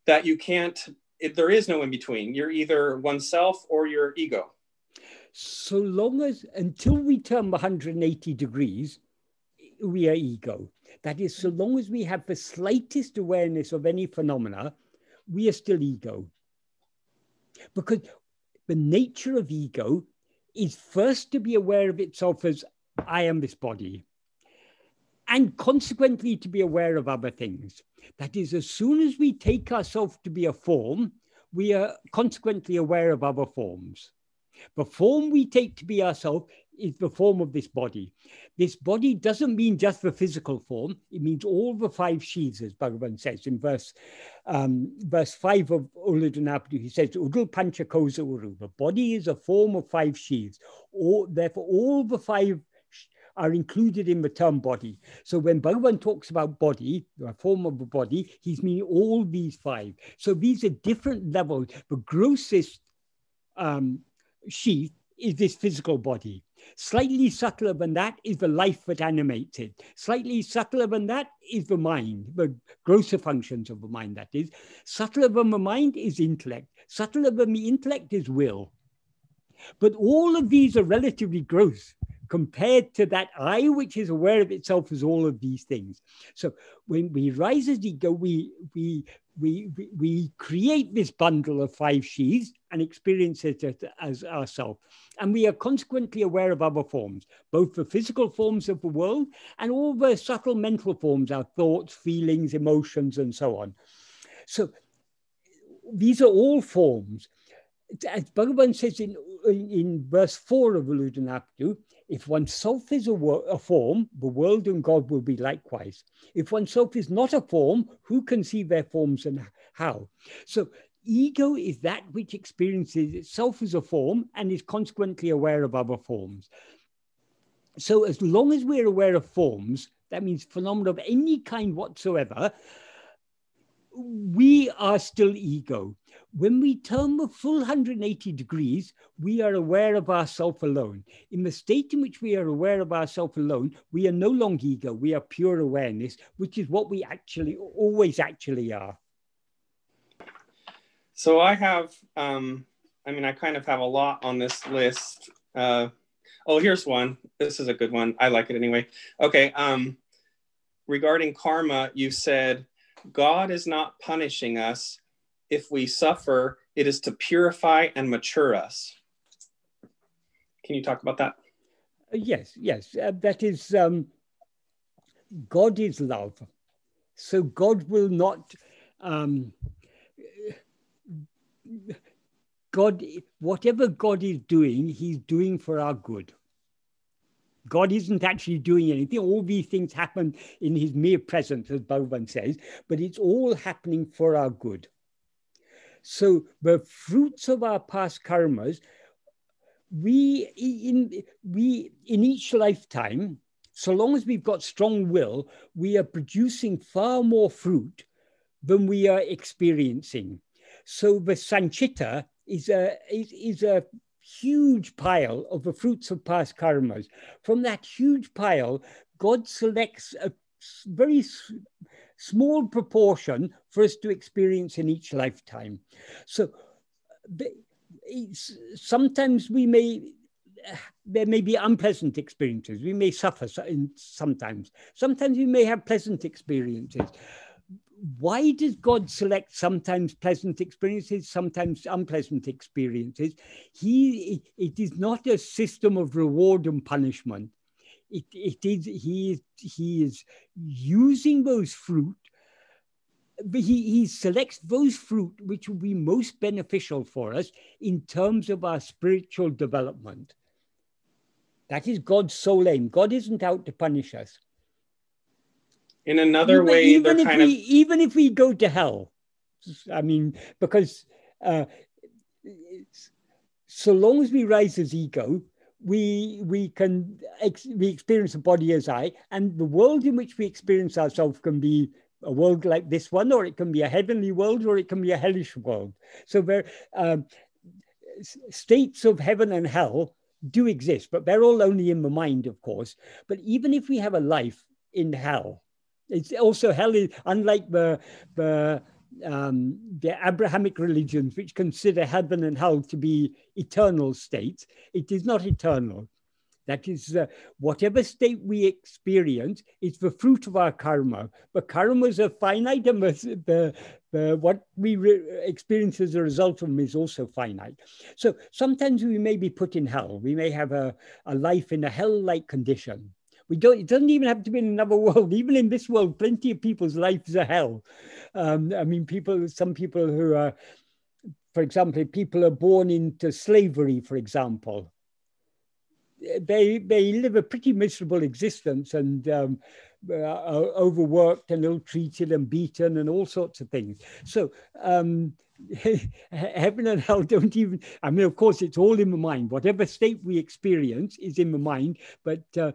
that you can't, it, there is no in between. You're either oneself or your ego. So long as, until we turn one hundred eighty degrees, we are ego. That is, so long as we have the slightest awareness of any phenomena, we are still ego. Because the nature of ego is first to be aware of itself as I am this body, and consequently to be aware of other things. That is, as soon as we take ourselves to be a form, we are consequently aware of other forms. The form we take to be ourselves is the form of this body. This body doesn't mean just the physical form. It means all the five sheaths, as Bhagavan says in verse um, verse five of Uḷḷadu Nāṛpadu. He says, Udal Panchakosa Uru. The body is a form of five sheaths. All, therefore, all the five are included in the term body. So when Bhagavan talks about body, the form of the body, he's meaning all these five. So these are different levels. The grossest um, sheath is this physical body. Slightly subtler than that is the life that animates it. Slightly subtler than that is the mind, the grosser functions of the mind, that is. Subtler than the mind is intellect. Subtler than the intellect is will. But all of these are relatively gross compared to that I, which is aware of itself as all of these things. So when we rise as ego, we, we, we, we, we create this bundle of five sheaths and experience it as, as ourselves. And we are consequently aware of other forms, both the physical forms of the world and all the subtle mental forms, our thoughts, feelings, emotions, and so on. So these are all forms. As Bhagavan says in, in, in verse four of Uḷḷadu Nāṛpadu, if oneself is a, a form, the world and God will be likewise. If oneself is not a form, who can see their forms and how? So ego is that which experiences itself as a form and is consequently aware of other forms. So as long as we're aware of forms, that means phenomena of any kind whatsoever, we are still ego. When we turn the full one hundred eighty degrees, we are aware of ourselves alone. In the state in which we are aware of ourselves alone, we are no longer ego, we are pure awareness, which is what we actually, always actually are. So I have, um, I mean, I kind of have a lot on this list. Uh, oh, here's one. This is a good one. I like it anyway. Okay, um, regarding karma, you said, God is not punishing us. If we suffer, it is to purify and mature us. Can you talk about that? Yes, yes. Uh, that is, um, God is love. So God will not, um, God, whatever God is doing, he's doing for our good. God isn't actually doing anything. All these things happen in his mere presence, as Bhagavan says, but it's all happening for our good. So the fruits of our past karmas, we in, we, in each lifetime, so long as we've got strong will, we are producing far more fruit than we are experiencing. So the sanchita is a, is, is a huge pile of the fruits of past karmas. From that huge pile, God selects a very small proportion for us to experience in each lifetime. So sometimes we may, there may be unpleasant experiences. We may suffer sometimes. Sometimes we may have pleasant experiences. Why does God select sometimes pleasant experiences, sometimes unpleasant experiences? He, it is not a system of reward and punishment. It, it is, he, is, he is using those fruit, but he, he selects those fruit which will be most beneficial for us in terms of our spiritual development. That is God's sole aim. God isn't out to punish us. In another even, way, even if, kind we, of... even if we go to hell, I mean, because uh, so long as we rise as ego, we we can ex we experience the body as I, and the world in which we experience ourselves can be a world like this one, or it can be a heavenly world, or it can be a hellish world. So there, um, states of heaven and hell do exist, but they're all only in the mind, of course. But even if we have a life in hell, it's also hell is unlike the, the, um, the Abrahamic religions, which consider heaven and hell to be eternal states. It is not eternal. That is, uh, whatever state we experience is the fruit of our karma. But karmas are finite, and the, the, what we re experience as a result of them is also finite. So sometimes we may be put in hell. We may have a, a life in a hell-like condition. We don't, it doesn't even have to be in another world. Even in this world, plenty of people's lives are hell. Um, I mean, people, some people who are, for example, if people are born into slavery, for example, They, they live a pretty miserable existence and um, are overworked and ill-treated and beaten and all sorts of things. So um, heaven and hell don't even, I mean, of course, it's all in the mind. Whatever state we experience is in the mind, but uh,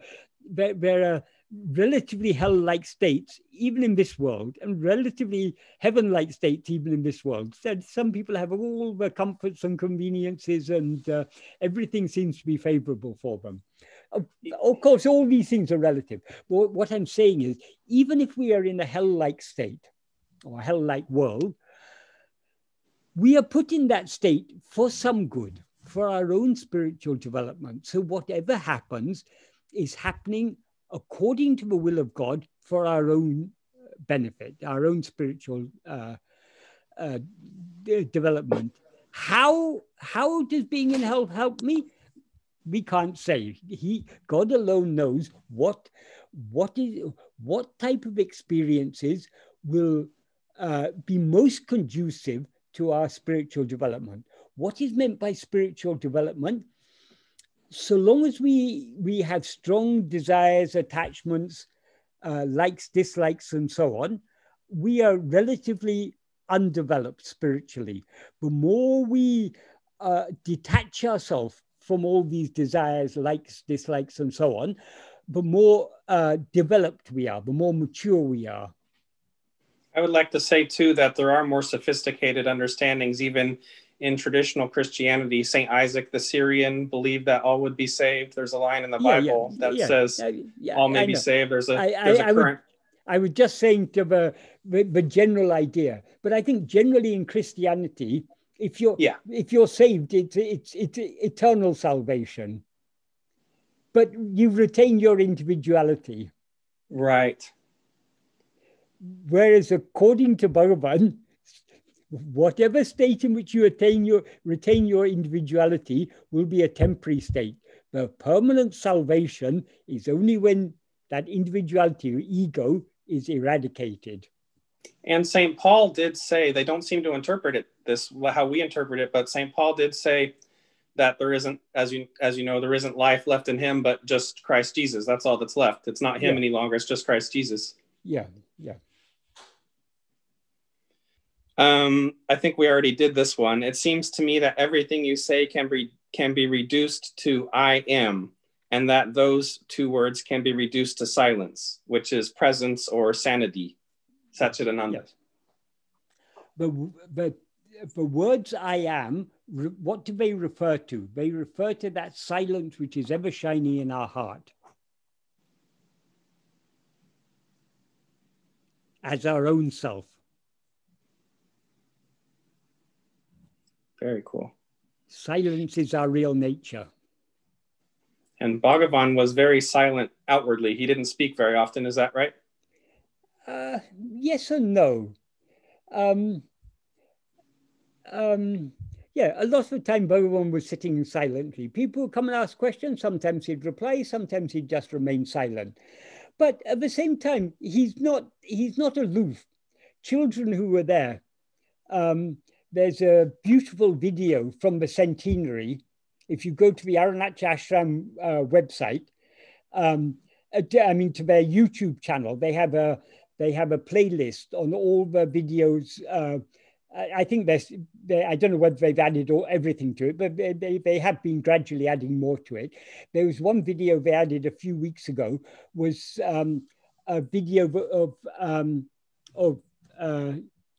there, there are relatively hell-like states, even in this world, and relatively heaven-like states, even in this world. So some people have all the comforts and conveniences, and uh, everything seems to be favorable for them. Of, of course, all these things are relative. But what I'm saying is, even if we are in a hell-like state, or hell-like world, we are put in that state for some good, for our own spiritual development. So whatever happens is happening according to the will of God, for our own benefit, our own spiritual uh, uh, de development. How, how does being in hell help me? We can't say. He, God alone knows what, what, is, what type of experiences will uh, be most conducive to our spiritual development. What is meant by spiritual development? So long as we, we have strong desires, attachments, uh, likes, dislikes, and so on, we are relatively undeveloped spiritually. The more we uh, detach ourselves from all these desires, likes, dislikes, and so on, the more uh, developed we are, the more mature we are. I would like to say, too, that there are more sophisticated understandings, even in traditional Christianity. Saint Isaac the Syrian believed that all would be saved. There's a line in the yeah, Bible yeah, that yeah, says yeah, yeah, all may be saved. There's a, I, there's I, a I current. Would, I was just saying to the, the, the general idea, but I think generally in Christianity, if you're, yeah. if you're saved, it's, it's, it's eternal salvation, but you retain your individuality. Right. Whereas according to Bhagavan, whatever state in which you attain your, retain your individuality will be a temporary state. The permanent salvation is only when that individuality or ego is eradicated. And Saint Paul did say, they don't seem to interpret it this, how we interpret it, but Saint Paul did say that there isn't, as you, as you know, there isn't life left in him, but just Christ Jesus. That's all that's left. It's not him yeah. any longer. It's just Christ Jesus. Yeah, yeah. Um, I think we already did this one. It seems to me that everything you say can be, can be reduced to I am, and that those two words can be reduced to silence, which is presence or sanity. Satchitananda. Yes. The, the, the words I am, re, what do they refer to? They refer to that silence which is ever shining in our heart, as our own self. Very cool. Silence is our real nature. And Bhagavan was very silent outwardly. He didn't speak very often. Is that right? Uh, yes and no. Um, um, yeah, a lot of the time Bhagavan was sitting silently. People would come and ask questions. Sometimes he'd reply. Sometimes he'd just remain silent. But at the same time, he's not, he's not aloof. Children who were there, um, there's a beautiful video from the centenary. If you go to the Arunachala ashram uh, website, um, I mean, to their YouTube channel, they have a, they have a playlist on all the videos. Uh, I think there's, they, I don't know whether they've added all, everything to it, but they, they, they have been gradually adding more to it. There was one video they added a few weeks ago, was um, a video of, um, of uh,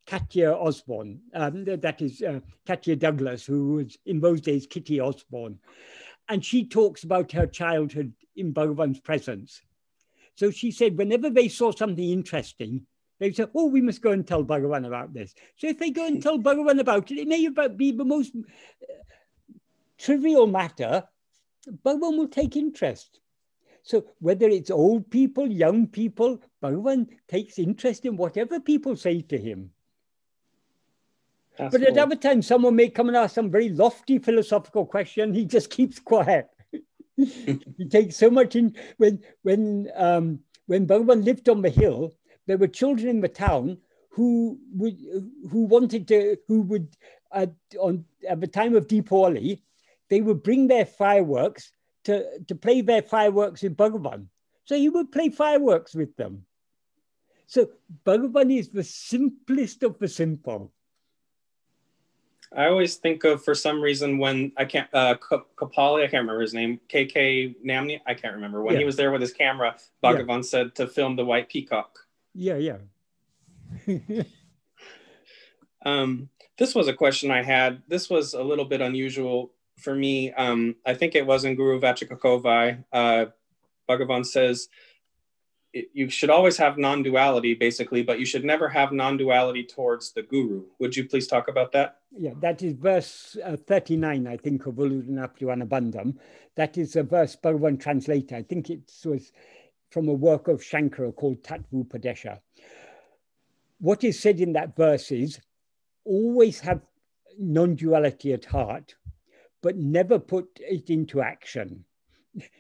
Katya Osborne, um, that is uh, Katya Douglas, who was in those days Kitty Osborne. And she talks about her childhood in Bhagavan's presence. So she said, whenever they saw something interesting, they said, oh, we must go and tell Bhagavan about this. So if they go and tell Bhagavan about it, it may be the most uh, trivial matter, Bhagavan will take interest. So whether it's old people, young people, Bhagavan takes interest in whatever people say to him. That's but at cool. other times, someone may come and ask some very lofty philosophical question. He just keeps quiet. He takes so much in. When, when, um, when Bhagavan lived on the hill, there were children in the town who would, who wanted to, who would, uh, on, at the time of Deepawali, they would bring their fireworks to, to play their fireworks in Bhagavan. So he would play fireworks with them. So Bhagavan is the simplest of the simple. I always think of, for some reason, when I can't, uh, Kapali, I can't remember his name, K K Namni, I can't remember. When yeah. he was there with his camera, Bhagavan yeah. said to film the white peacock. Yeah, yeah. um, this was a question I had. This was a little bit unusual for me. Um, I think it was in Guru Vācaka Kōvai. Uh, Bhagavan says, you should always have non-duality, basically, but you should never have non-duality towards the guru. Would you please talk about that? Yeah, that is verse uh, thirty-nine, I think, of Uḷḷadu Nāṛpadu Anubandham. That is a verse Bhagavan translated. I think it was from a work of Shankara called Upadēśa. What is said in that verse is, always have non-duality at heart, but never put it into action.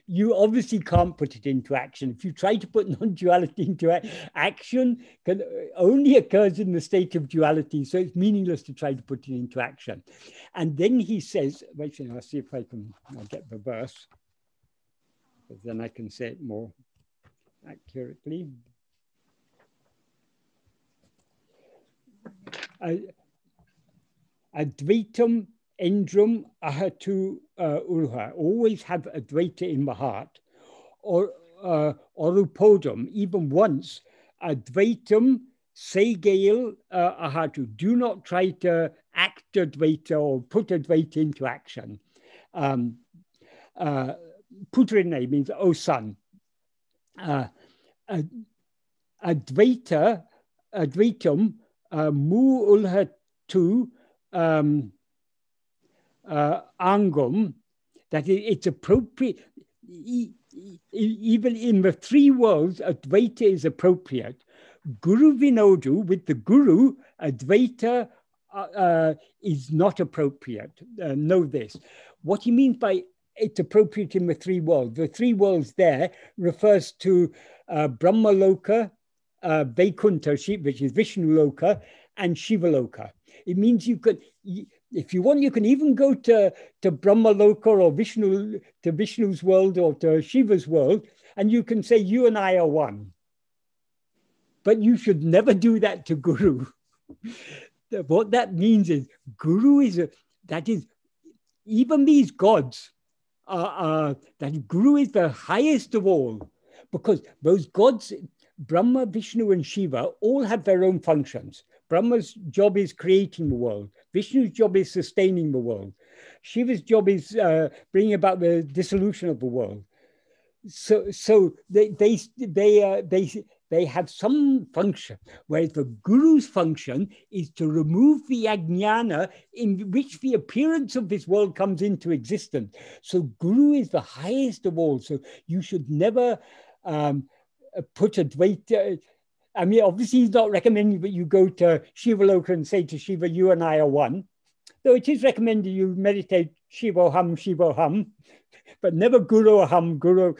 You obviously can't put it into action. If you try to put non-duality into action, can only occurs in the state of duality. So it's meaningless to try to put it into action. And then he says, wait a minute, I'll see if I can I'll get the verse. But then I can say it more accurately. Advaitam Endrum ahatu urha, always have Advaita in the heart, or uh, orupodam, even once, Advaitam segeil ahatu, do not try to act Advaita or put Advaita into action. Um, uh, putrine means, oh son. Uh, advaita, Advaitam mu ulhatu, um, Uh, angum, that it, it's appropriate, e, e, even in the three worlds, Advaita is appropriate. Guru Vinodu, with the Guru, Advaita uh, uh, is not appropriate. Uh, know this. What he means by it's appropriate in the three worlds, the three worlds there refers to uh, Brahmaloka, uh, Vaikuntha, which is Vishnu Loka, and Shiva Loka. It means you could. You, If you want, you can even go to, to Brahmaloka or Vishnu, to Vishnu's world or to Shiva's world, and you can say, you and I are one. But you should never do that to Guru. What that means is, Guru is, a, that is, even these gods, are, are, that Guru is the highest of all, because those gods, Brahma, Vishnu, and Shiva, all have their own functions. Brahma's job is creating the world. Vishnu's job is sustaining the world. Shiva's job is uh, bringing about the dissolution of the world. So, so they they they uh, they they have some function. Whereas the Guru's function is to remove the ajnana in which the appearance of this world comes into existence. So, Guru is the highest of all. So, you should never um, put Advaita. I mean, obviously, he's not recommending that you go to Shiva Loka and say to Shiva, you and I are one. Though it is recommended you meditate Shiva Ham, Shiva Ham, but never Guru Ham, Guru,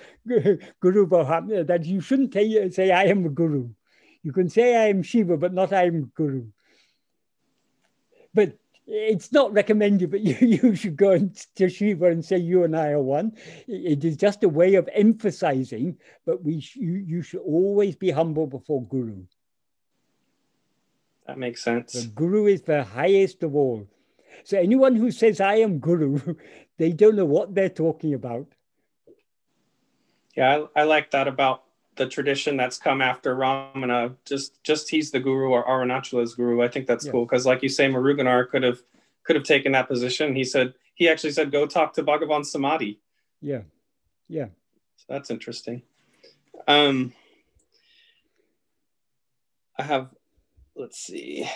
Guru Baham, that you shouldn't say, I am a Guru. You can say, I am Shiva, but not I am Guru. But it's not recommended that you, you should go to Shiva and say, you and I are one. It is just a way of emphasizing, but we sh you, you should always be humble before Guru. That makes sense. The Guru is the highest of all. So anyone who says, I am Guru, they don't know what they're talking about. Yeah, I, I like that about the tradition that's come after Ramana, just just he's the guru or Arunachala's guru. I think that's yeah. cool, because like you say, Muruganar could have could have taken that position. He said he actually said, go talk to Bhagavan Samadhi. Yeah, yeah. So that's interesting. Um, I have, let's see.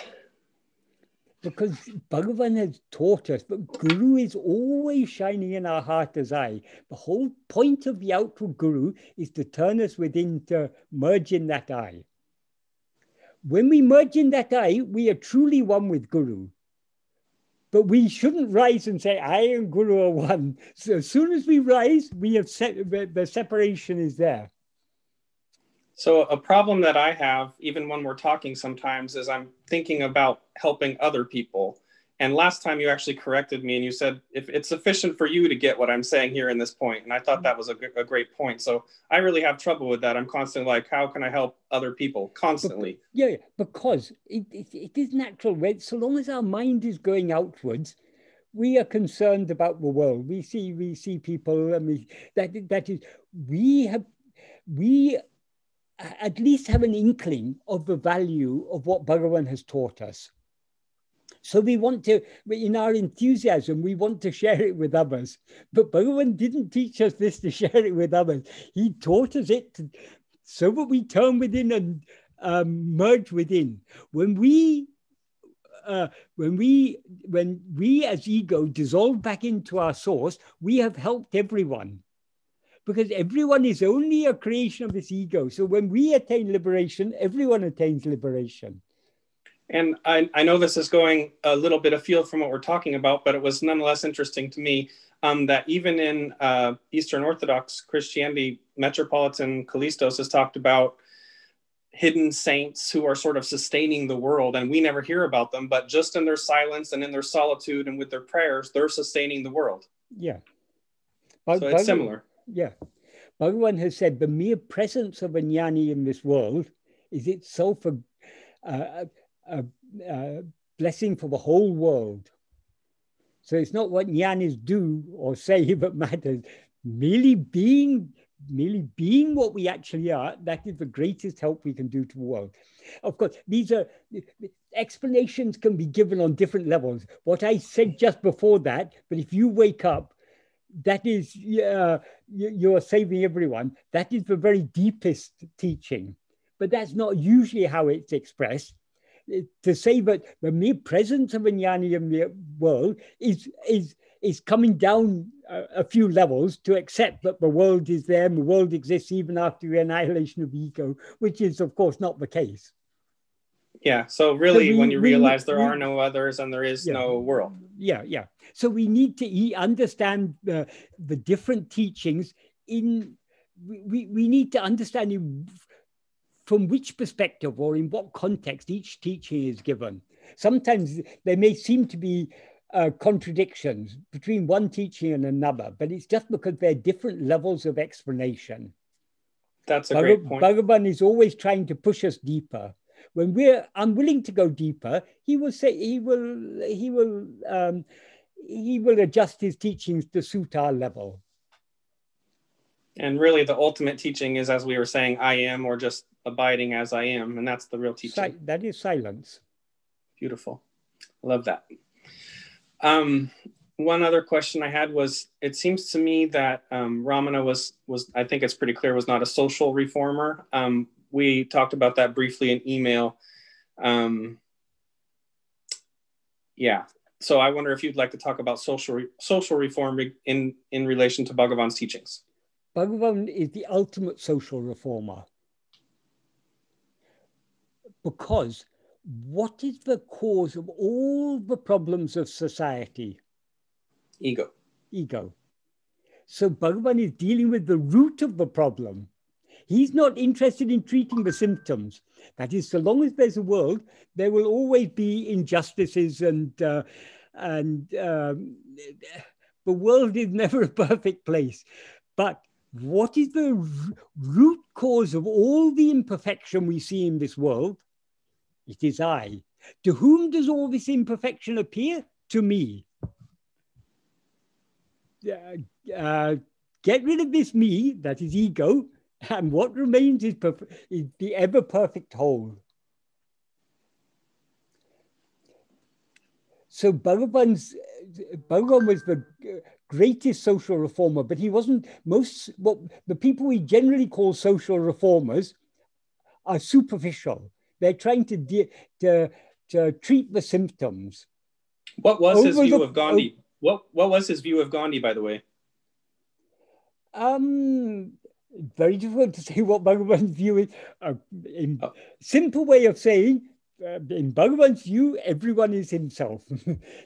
Because Bhagavan has taught us, but Guru is always shining in our heart as eye. The whole point of the outward Guru is to turn us within, to merge in that eye. When we merge in that eye, we are truly one with Guru. But we shouldn't rise and say, I and Guru are one. So as soon as we rise, we have set, the separation is there. So a problem that I have, even when we're talking sometimes, is I'm thinking about helping other people. And last time you actually corrected me and you said, if it's sufficient for you to get what I'm saying here in this point. And I thought that was a, a great point. So I really have trouble with that. I'm constantly like, how can I help other people constantly? Yeah, yeah. Because it, it, it is natural, right? So long as our mind is going outwards, we are concerned about the world. We see, we see people, and we, that, that is, we have, we, at least have an inkling of the value of what Bhagavan has taught us. So we want to, in our enthusiasm, we want to share it with others. But Bhagavan didn't teach us this to share it with others. He taught us it to, so that we turn within and um, merge within. When we, uh, when we, when we as ego dissolve back into our source, we have helped everyone. Because everyone is only a creation of this ego. So when we attain liberation, everyone attains liberation. And I, I know this is going a little bit afield from what we're talking about, but it was nonetheless interesting to me um, that even in uh, Eastern Orthodox Christianity, Metropolitan Callistos has talked about hidden saints who are sort of sustaining the world, and we never hear about them, but just in their silence and in their solitude and with their prayers, they're sustaining the world. Yeah. But, so it's similar. Yeah. Bhagavan has said the mere presence of a jnani in this world is itself a, a, a, a blessing for the whole world. So it's not what jnanis do or say that matters. Merely being, merely being what we actually are, that is the greatest help we can do to the world. Of course, these are explanations can be given on different levels. What I said just before that, but if you wake up, that is, uh, you're saving everyone. That is the very deepest teaching. But that's not usually how it's expressed. It, to say that the mere presence of a jnani in the world is, is, is coming down a, a few levels to accept that the world is there and the world exists even after the annihilation of ego, which is, of course, not the case. Yeah, so really, so we, when you realize we, there are no others and there is yeah, no world. Yeah, yeah. So we need to understand uh, the different teachings in, we, we need to understand in, from which perspective or in what context each teaching is given. Sometimes there may seem to be uh, contradictions between one teaching and another, but it's just because there are different levels of explanation. That's a Bhag great point. Bhagavan is always trying to push us deeper. When we're unwilling to go deeper, he will say he will he will um, he will adjust his teachings to suit our level. And really, the ultimate teaching is, as we were saying, I am, or just abiding as I am, and that's the real teaching. Si that is silence. Beautiful, love that. Um, one other question I had was: it seems to me that um, Ramana was was I think it's pretty clear was not a social reformer. Um, We talked about that briefly in email. Um, yeah, so I wonder if you'd like to talk about social re social reform re in, in relation to Bhagavan's teachings. Bhagavan is the ultimate social reformer. Because what is the cause of all the problems of society? Ego. Ego. So Bhagavan is dealing with the root of the problem. He's not interested in treating the symptoms. That is, so long as there's a world, there will always be injustices and, uh, and um, the world is never a perfect place. But what is the root cause of all the imperfection we see in this world? It is I. To whom does all this imperfection appear? To me. Uh, uh, get rid of this me, that is ego, And what remains is, is the ever-perfect whole. So Bhagavan's, Bhagavan was the greatest social reformer, but he wasn't, most, what the people we generally call social reformers are superficial. They're trying to, de to, to treat the symptoms. What was Over his view the, of Gandhi? What, what was his view of Gandhi, by the way? Um, very difficult to say what Bhagavan's view is. A uh, simple way of saying, uh, in Bhagavan's view, everyone is himself.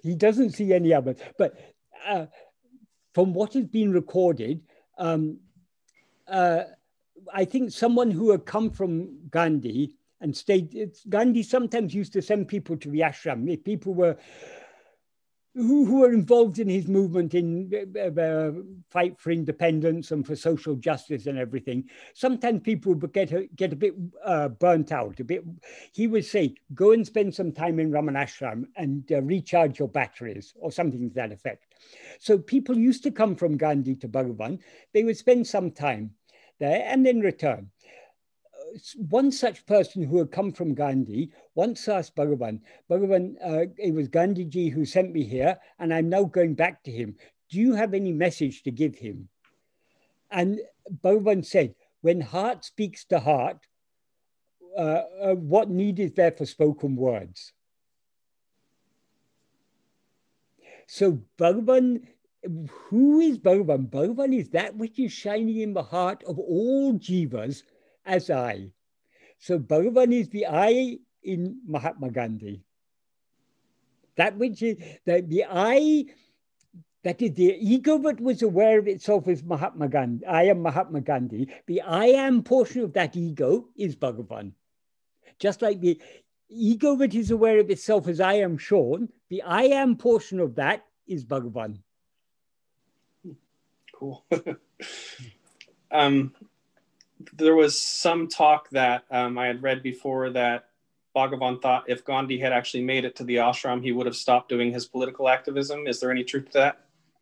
He doesn't see any other. But uh, from what has been recorded, um, uh, I think someone who had come from Gandhi and stayed, it's, Gandhi sometimes used to send people to the ashram. If people were, who, who were involved in his movement in the uh, fight for independence and for social justice and everything, sometimes people would get a, get a bit uh, burnt out, a bit. He would say, go and spend some time in Ramanashram and uh, recharge your batteries or something to that effect. So people used to come from Gandhi to Bhagavan. They would spend some time there and then return. One such person who had come from Gandhi once asked Bhagavan, Bhagavan, uh, it was Gandhiji who sent me here, and I'm now going back to him. Do you have any message to give him? And Bhagavan said, when heart speaks to heart, uh, uh, what need is there for spoken words? So Bhagavan, who is Bhagavan? Bhagavan is that which is shining in the heart of all jivas, as I. So Bhagavan is the I in Mahatma Gandhi. That which is, the, the I, that is the ego that was aware of itself is Mahatma Gandhi. I am Mahatma Gandhi. The I am portion of that ego is Bhagavan. Just like the ego that is aware of itself as I am Sean, the I am portion of that is Bhagavan. Cool. um. There was some talk that um, I had read before that Bhagavan thought if Gandhi had actually made it to the ashram, he would have stopped doing his political activism. Is there any truth to that?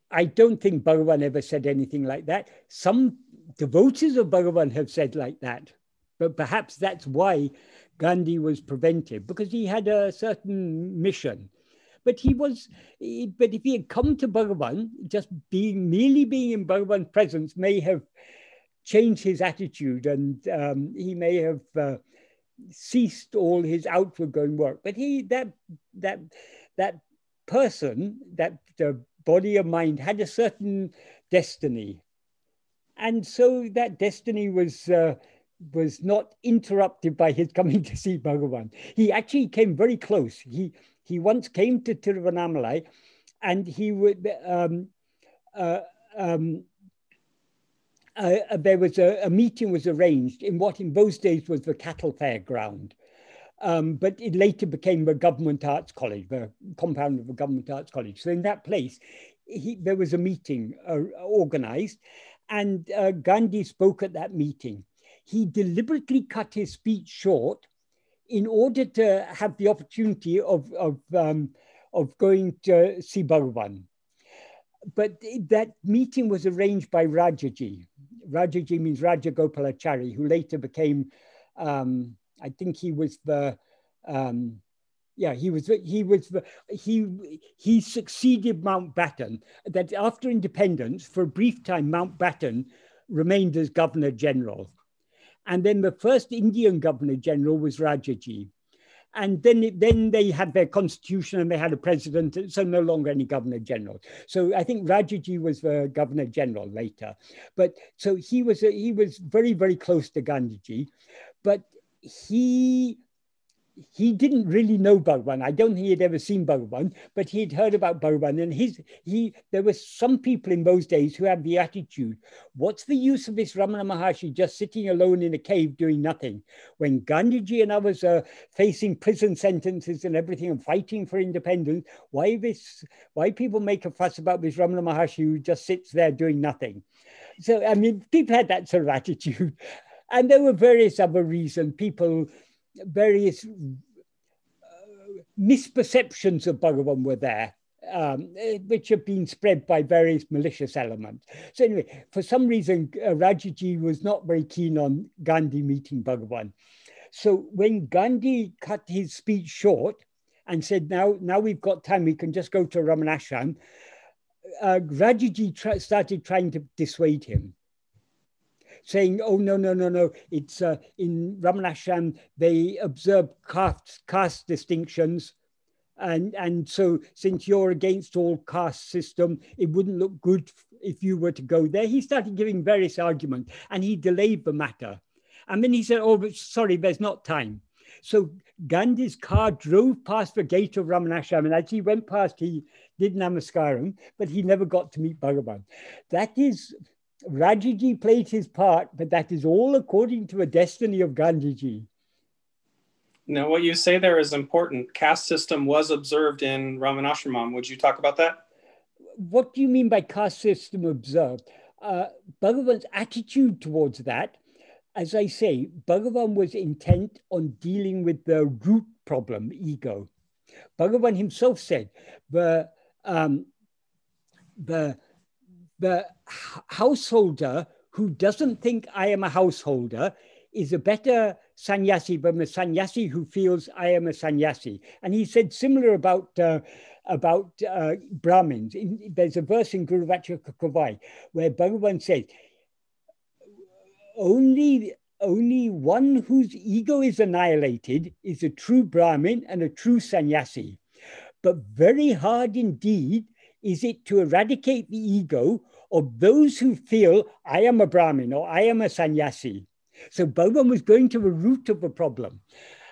I don't think Bhagavan ever said anything like that. Some devotees of Bhagavan have said like that, but perhaps that's why Gandhi was prevented, because he had a certain mission. But he was, but if he had come to Bhagavan, just being merely being in Bhagavan's presence may have changed his attitude, and um, he may have uh, ceased all his outward going work. But he, that that that person, that uh, body and mind had a certain destiny, and so that destiny was uh, was not interrupted by his coming to see Bhagavan. He actually came very close. He he once came to Tiruvannamalai, and he would. Um, uh, um, Uh, there was a, a meeting was arranged in what in those days was the cattle fairground, um, but it later became the Government Arts College, the compound of the Government Arts College. So in that place, he, there was a meeting uh, organized, and uh, Gandhi spoke at that meeting. He deliberately cut his speech short in order to have the opportunity of, of, um, of going to see Bhagavan. But that meeting was arranged by Rajaji. Rajaji means Rajagopalachari, who later became, um, I think he was the, um, yeah, he was, he was, the, he, he succeeded Mountbatten. That after independence, for a brief time, Mountbatten remained as Governor General. And then the first Indian Governor General was Rajaji. And then, then they had their constitution and they had a president, so no longer any governor general. So I think Rajaji was the governor general later. But so he was, a, he was very, very close to Gandhiji, but he, he didn't really know Bhagavan. I don't think he had ever seen Bhagavan, but he had heard about Bhagavan. And his, he, there were some people in those days who had the attitude, what's the use of this Ramana Maharshi just sitting alone in a cave doing nothing? When Gandhiji and others are facing prison sentences and everything and fighting for independence, why this, why people make a fuss about this Ramana Maharshi who just sits there doing nothing? So, I mean, people had that sort of attitude. And there were various other reasons. People... various uh, misperceptions of Bhagavan were there. um, which have been spread by various malicious elements. So anyway, for some reason, uh, Rajaji was not very keen on Gandhi meeting Bhagavan. So when Gandhi cut his speech short and said, now, now we've got time, we can just go to Ramanashram, uh, Rajaji tra- started trying to dissuade him, saying, oh, no, no, no, no, it's uh, in Ramanashram, they observe caste, caste distinctions. And, and so since you're against all caste system, it wouldn't look good if you were to go there. He started giving various arguments and he delayed the matter. And then he said, oh, but sorry, there's not time. So Gandhi's car drove past the gate of Ramanashram, and as he went past, he did namaskaram, but he never got to meet Bhagavan. That is, Rajaji played his part, but that is all according to the destiny of Gandhiji. Now, what you say there is important. Caste system was observed in Ramanashram. Would you talk about that? What do you mean by caste system observed? Uh, Bhagavan's attitude towards that, as I say, Bhagavan was intent on dealing with the root problem, ego. Bhagavan himself said, the, um, the, the householder who doesn't think I am a householder is a better sannyasi than a sannyasi who feels I am a sannyasi. And he said similar about, uh, about uh, Brahmins. In, there's a verse in Guru Vācaka Kōvai where Bhagavan says, Only, only one whose ego is annihilated is a true Brahmin and a true sannyasi. But very hard indeed is it to eradicate the ego of those who feel I am a Brahmin or I am a sannyasi. So Bhagavan was going to the root of the problem.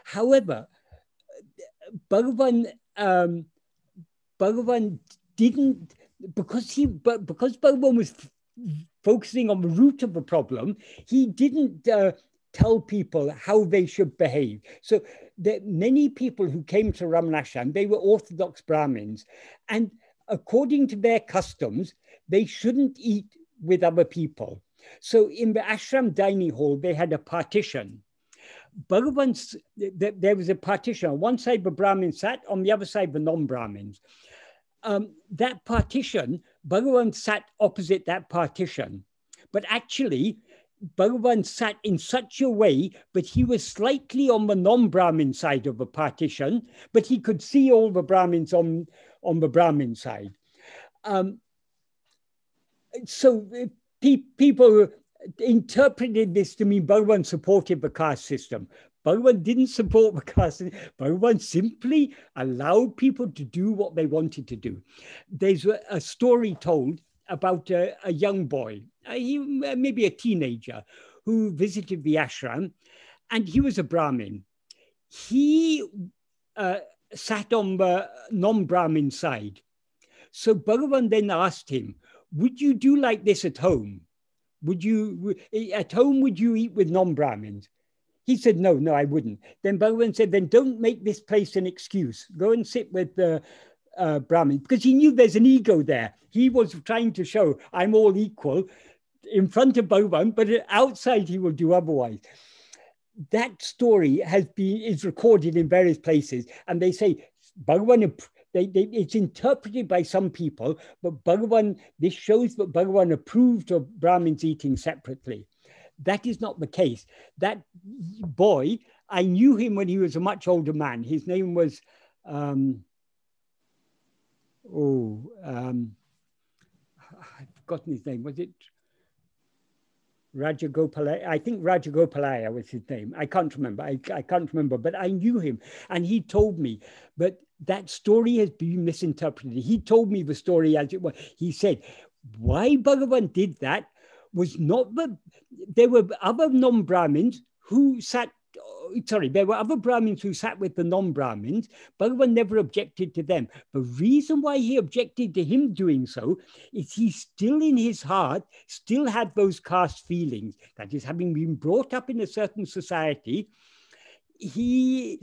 However, Bhagavan, um, Bhagavan didn't, because he, because Bhagavan was focusing on the root of the problem, he didn't uh, tell people how they should behave. So there, many people who came to Ramanashram, they were Orthodox Brahmins. And according to their customs, they shouldn't eat with other people. So in the ashram dining hall, they had a partition. Bhagavan's, there was a partition. On one side, the Brahmin sat, on the other side, the non-Brahmins. Um, that partition, Bhagavan sat opposite that partition. But actually, Bhagavan sat in such a way that he was slightly on the non-Brahmin side of the partition, but he could see all the Brahmins on, on the Brahmin side. Um, so pe people interpreted this to mean Bhagavan supported the caste system. Bhagavan didn't support the caste. Bhagavan simply allowed people to do what they wanted to do. There's a, a story told about a, a young boy, a, he, maybe a teenager, who visited the ashram, and he was a Brahmin. He uh, sat on the non-Brahmin side. So Bhagavan then asked him, would you do like this at home? Would you, at home, would you eat with non-Brahmins? He said, no, no, I wouldn't. Then Bhagavan said, then don't make this place an excuse. Go and sit with the uh, uh, Brahmin. Because he knew there's an ego there. He was trying to show I'm all equal in front of Bhagavan, but outside he will do otherwise. That story has been, is recorded in various places. And they say, Bhagavan, they, they, it's interpreted by some people, but Bhagavan, this shows that Bhagavan approved of Brahmins eating separately. That is not the case. That boy, I knew him when he was a much older man. His name was, um, oh, um, I've forgotten his name. Was it Rajagopalachari? I think Rajagopalachari was his name. I can't remember. I, I can't remember, but I knew him. And he told me, but that story has been misinterpreted. He told me the story as it was. He said, why Bhagavan did that was not the, there were other non-Brahmins who sat, sorry, there were other Brahmins who sat with the non-Brahmins. Bhagavan never objected to them. The reason why he objected to him doing so is he still in his heart, still had those caste feelings. That is, having been brought up in a certain society, he,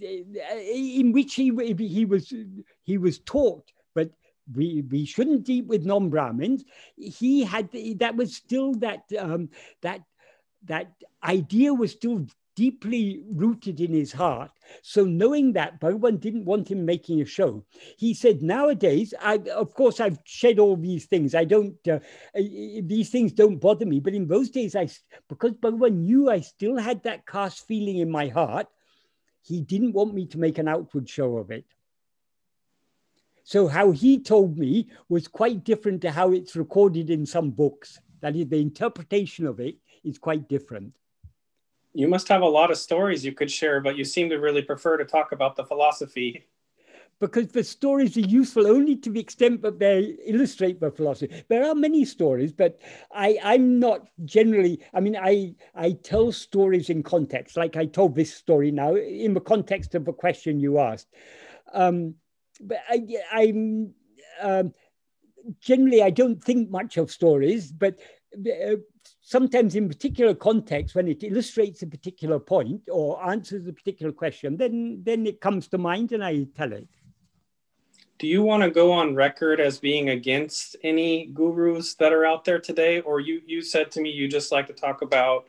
in which he, he, was, he was taught, but We, we shouldn't eat with non-Brahmins. He had, that was still that, um, that, that idea was still deeply rooted in his heart. So knowing that, Bhagavan didn't want him making a show. He said, nowadays, I, of course, I've said all these things. I don't, uh, these things don't bother me. But in those days, I, because Bhagavan knew I still had that caste feeling in my heart, he didn't want me to make an outward show of it. So how he told me was quite different to how it's recorded in some books. That is, the interpretation of it is quite different. You must have a lot of stories you could share, but you seem to really prefer to talk about the philosophy. Because the stories are useful only to the extent that they illustrate the philosophy. There are many stories, but I, I'm not generally, I mean, I, I tell stories in context, like I told this story now, in the context of the question you asked. Um, But I, I'm um, generally, I don't think much of stories, but uh, sometimes in particular contexts, when it illustrates a particular point or answers a particular question, then, then it comes to mind and I tell it. Do you want to go on record as being against any gurus that are out there today? Or you, you said to me, you just like to talk about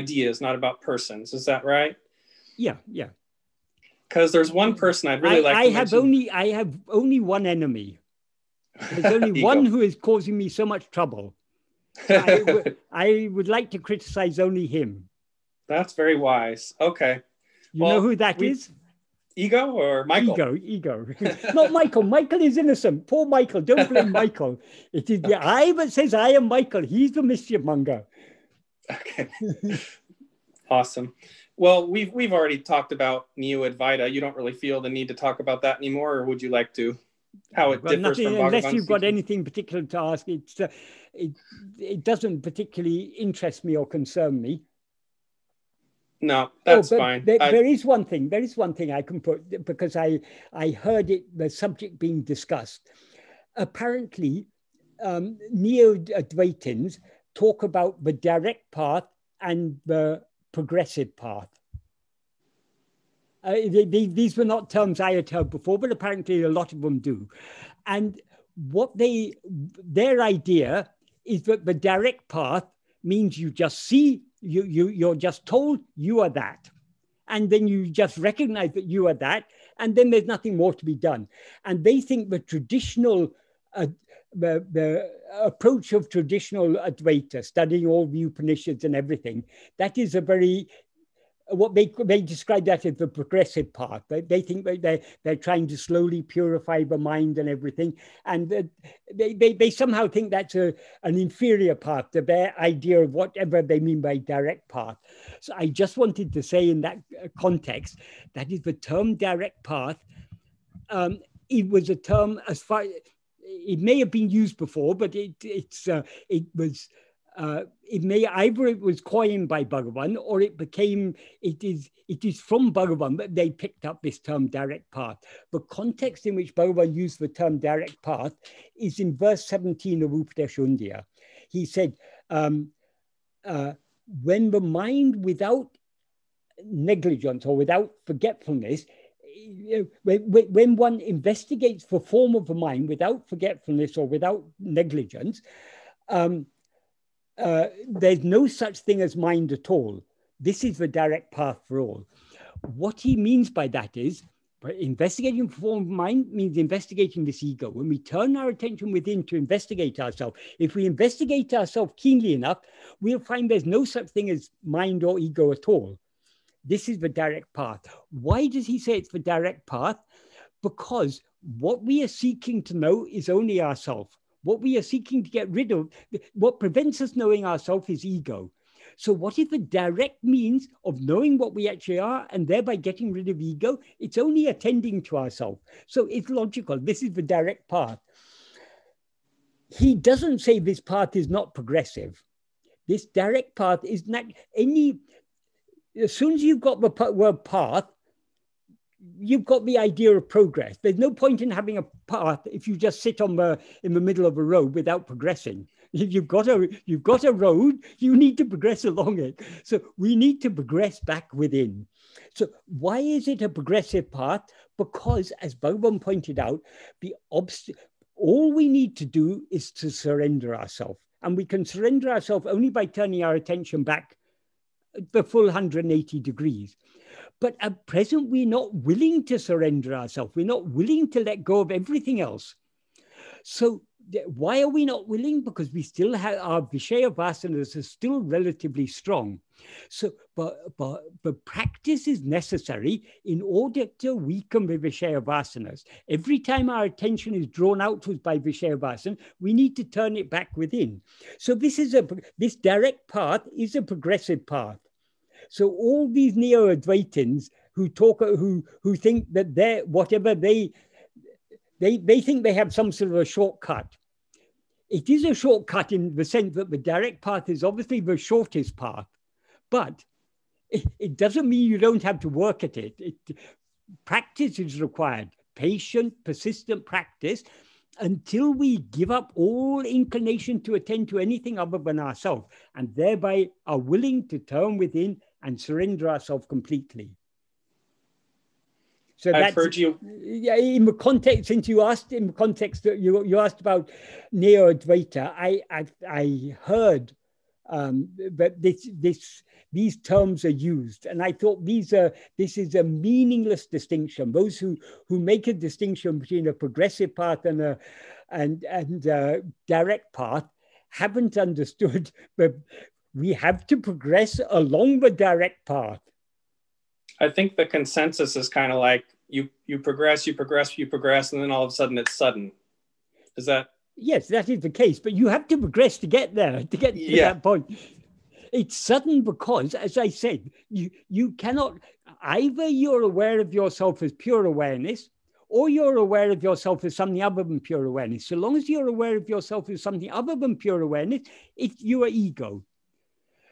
ideas, not about persons. Is that right? Yeah, yeah. Because there's one person I'd really I, like I to have mention. only I have only one enemy. There's only one who is causing me so much trouble. I, I would like to criticize only him. That's very wise. Okay. You well, know who that we, is? Ego or Michael? Ego, ego. Not Michael. Michael is innocent. Poor Michael. Don't blame Michael. It is the I that says I am Michael. He's the mischief monger. Okay. Awesome. Well, we've, we've already talked about Neo-Advaita. You don't really feel the need to talk about that anymore, or would you like to? How it well, differs nothing, from Bhagavan? Unless you've got anything particular to ask, it's, uh, it, it doesn't particularly interest me or concern me. No, that's oh, fine. There, I... there is one thing, there is one thing I can put, because I, I heard it, the subject being discussed. Apparently, um, Neo-Advaitins talk about the direct path and the progressive path. Uh, they, they, these were not terms I had heard before, but apparently a lot of them do. And what they, their idea is that the direct path means you just see, you, you, you're just told you are that. And then you just recognize that you are that. And then there's nothing more to be done. And they think the traditional uh, The, the approach of traditional Advaita, studying all the Upanishads and everything, that is a very, what they, they describe that as the progressive path. They, they think that they're, they're trying to slowly purify the mind and everything. And they, they, they somehow think that's a, an inferior path to their idea of whatever they mean by direct path. So I just wanted to say in that context, that is the term direct path. Um, it was a term as far... It may have been used before, but it it's uh, it was uh, it may either it was coined by Bhagavan or it became it is it is from Bhagavan that they picked up this term direct path. The context in which Bhagavan used the term direct path is in verse seventeen of Upadēśa Undiyār. He said, um, uh, "When the mind without negligence or without forgetfulness." When one investigates the form of the mind without forgetfulness or without negligence, um, uh, there's no such thing as mind at all. This is the direct path for all. What he means by that is, investigating the form of mind means investigating this ego. When we turn our attention within to investigate ourselves, if we investigate ourselves keenly enough, we'll find there's no such thing as mind or ego at all. This is the direct path. Why does he say it's the direct path? Because what we are seeking to know is only ourselves. What we are seeking to get rid of, what prevents us knowing ourselves is ego. So what is the direct means of knowing what we actually are and thereby getting rid of ego? It's only attending to ourselves. So it's logical. This is the direct path. He doesn't say this path is not progressive. This direct path is not any... As soon as you've got the word path, you've got the idea of progress. There's no point in having a path if you just sit on the, in the middle of a road without progressing. If you've got a, you've got a road, you need to progress along it. So we need to progress back within. So why is it a progressive path? Because, as Bhagavan pointed out, the obst- all we need to do is to surrender ourselves. And we can surrender ourselves only by turning our attention back the full one hundred eighty degrees. But at present, we're not willing to surrender ourselves. We're not willing to let go of everything else. So why are we not willing? Because we still have our Vishaya Vasanas are still relatively strong. So, but, but, but practice is necessary in order to weaken the Vishaya Vasanas. Every time our attention is drawn outwards by Vishaya Vasana, we need to turn it back within. So this is a, this direct path is a progressive path. So all these Neo-Advaitins who talk, who, who think that they're, whatever they, they, they think they have some sort of a shortcut. It is a shortcut in the sense that the direct path is obviously the shortest path, but it, it doesn't mean you don't have to work at it. It. Practice is required, patient, persistent practice, until we give up all inclination to attend to anything other than ourselves, and thereby are willing to turn within and surrender ourselves completely. So I've that's, heard you. Yeah, in the context, since you asked in the context that you you asked about Neo-Advaita, I, I I heard um, that this this these terms are used, and I thought these are this is a meaningless distinction. Those who who make a distinction between a progressive path and a and and a direct path haven't understood that we have to progress along the direct path. I think the consensus is kind of like you, you progress, you progress, you progress, and then all of a sudden it's sudden. Is that? Yes, that is the case, but you have to progress to get there, to get to yeah. that point. It's sudden because, as I said, you, you cannot, either you're aware of yourself as pure awareness, or you're aware of yourself as something other than pure awareness. So long as you're aware of yourself as something other than pure awareness, it's your ego.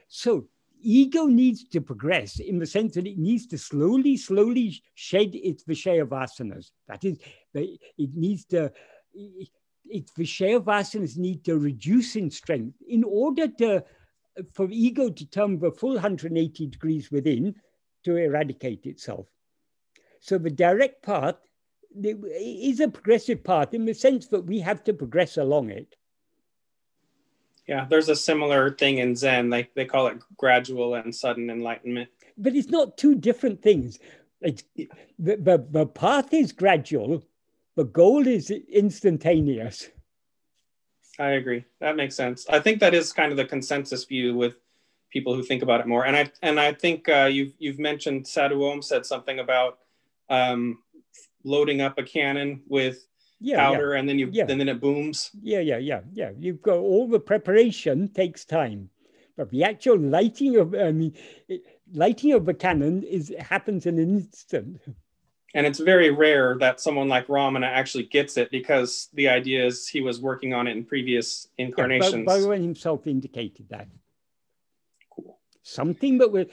So, ego needs to progress in the sense that it needs to slowly, slowly shed its Vishaya Vasanas. That is, it needs to, its Vishaya Vasanas need to reduce in strength in order to, for ego to turn the full one hundred eighty degrees within to eradicate itself. So the direct path is a progressive path in the sense that we have to progress along it. Yeah, there's a similar thing in Zen. They, they call it gradual and sudden enlightenment. But it's not two different things. It's, the, the, the path is gradual. The goal is instantaneous. I agree. That makes sense. I think that is kind of the consensus view with people who think about it more. And I, and I think uh, you've, you've mentioned, Sadhu Om said something about um, loading up a cannon with Yeah, powder, yeah. and then you, yeah. and then it booms. Yeah, yeah, yeah, yeah. You've got all the preparation takes time, but the actual lighting of, I mean, lighting of the cannon is happens in an instant. And it's very rare that someone like Ramana actually gets it, because the idea is he was working on it in previous incarnations. Yeah, Bhagavan himself indicated that. Cool. Something that was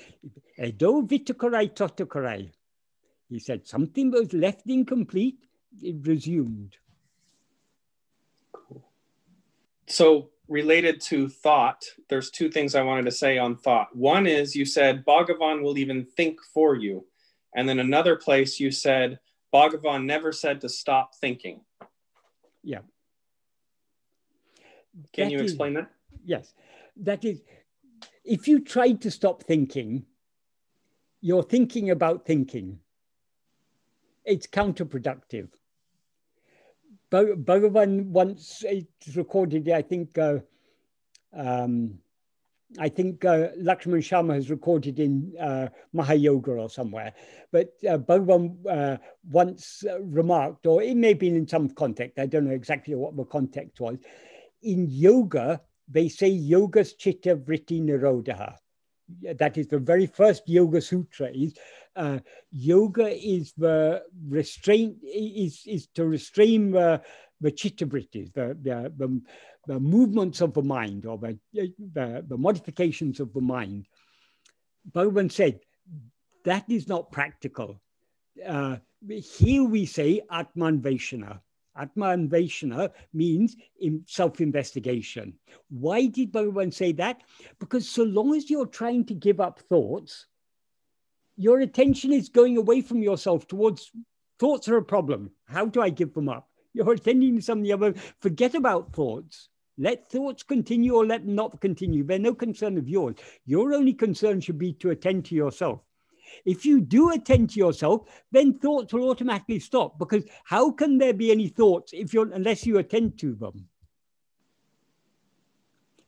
Edo Vitakorai Totokorai. He said something that was left incomplete. It resumed. Cool. So related to thought, there's two things I wanted to say on thought. One is you said Bhagavan will even think for you. And then another place you said Bhagavan never said to stop thinking. Yeah. Can that you explain is, that? Yes. That is, if you tried to stop thinking, you're thinking about thinking. It's counterproductive. Bhagavan once, it's recorded, I think, uh, um, I think uh, Lakshman Sharma has recorded in uh, Mahayoga or somewhere, but uh, Bhagavan uh, once remarked, or it may have been in some context, I don't know exactly what the context was, in yoga, they say yogas chitta vritti nirodha. That is the very first Yoga Sutra. Is uh, yoga is the restraint is is to restrain the, the chitta vrittis, the, the, the the movements of the mind, or the, the the modifications of the mind. Bhagavan said that is not practical. Uh, here we say Atmanveshana. Atma-vichara means in self-investigation. Why did Bhagavan say that? Because so long as you're trying to give up thoughts, your attention is going away from yourself towards, thoughts are a problem. How do I give them up? You're attending to something other, forget about thoughts. Let thoughts continue or let them not continue. They're no concern of yours. Your only concern should be to attend to yourself. If you do attend to yourself, then thoughts will automatically stop, because how can there be any thoughts if you're, unless you attend to them?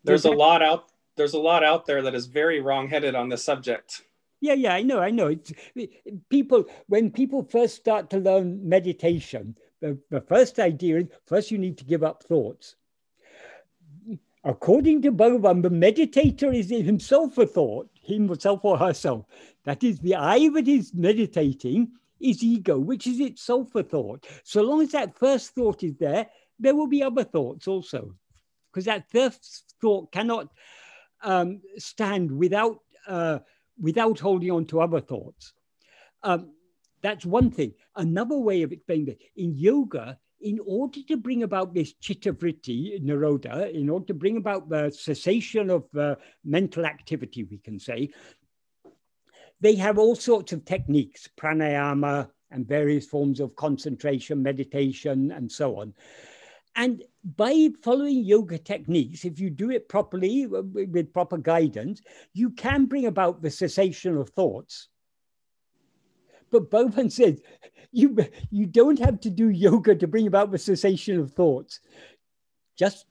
There's a lot out. There's a lot out there that is very wrong-headed on this subject. Yeah, yeah, I know, I know. It's, people, when people first start to learn meditation, the, the first idea is, first you need to give up thoughts. According to Bhagavan, the meditator is himself a thought, himself or herself. That is, the I that is meditating is ego, which is itself a thought. So long as that first thought is there, there will be other thoughts also. Because that first thought cannot um, stand without, uh, without holding on to other thoughts. Um, that's one thing. Another way of explaining that, in yoga, in order to bring about this chitta-vritti, nirodha, in order to bring about the cessation of uh, mental activity, we can say, they have all sorts of techniques, pranayama and various forms of concentration, meditation, and so on. And by following yoga techniques, if you do it properly with proper guidance, you can bring about the cessation of thoughts. But Bhagavan says, you, you don't have to do yoga to bring about the cessation of thoughts. Just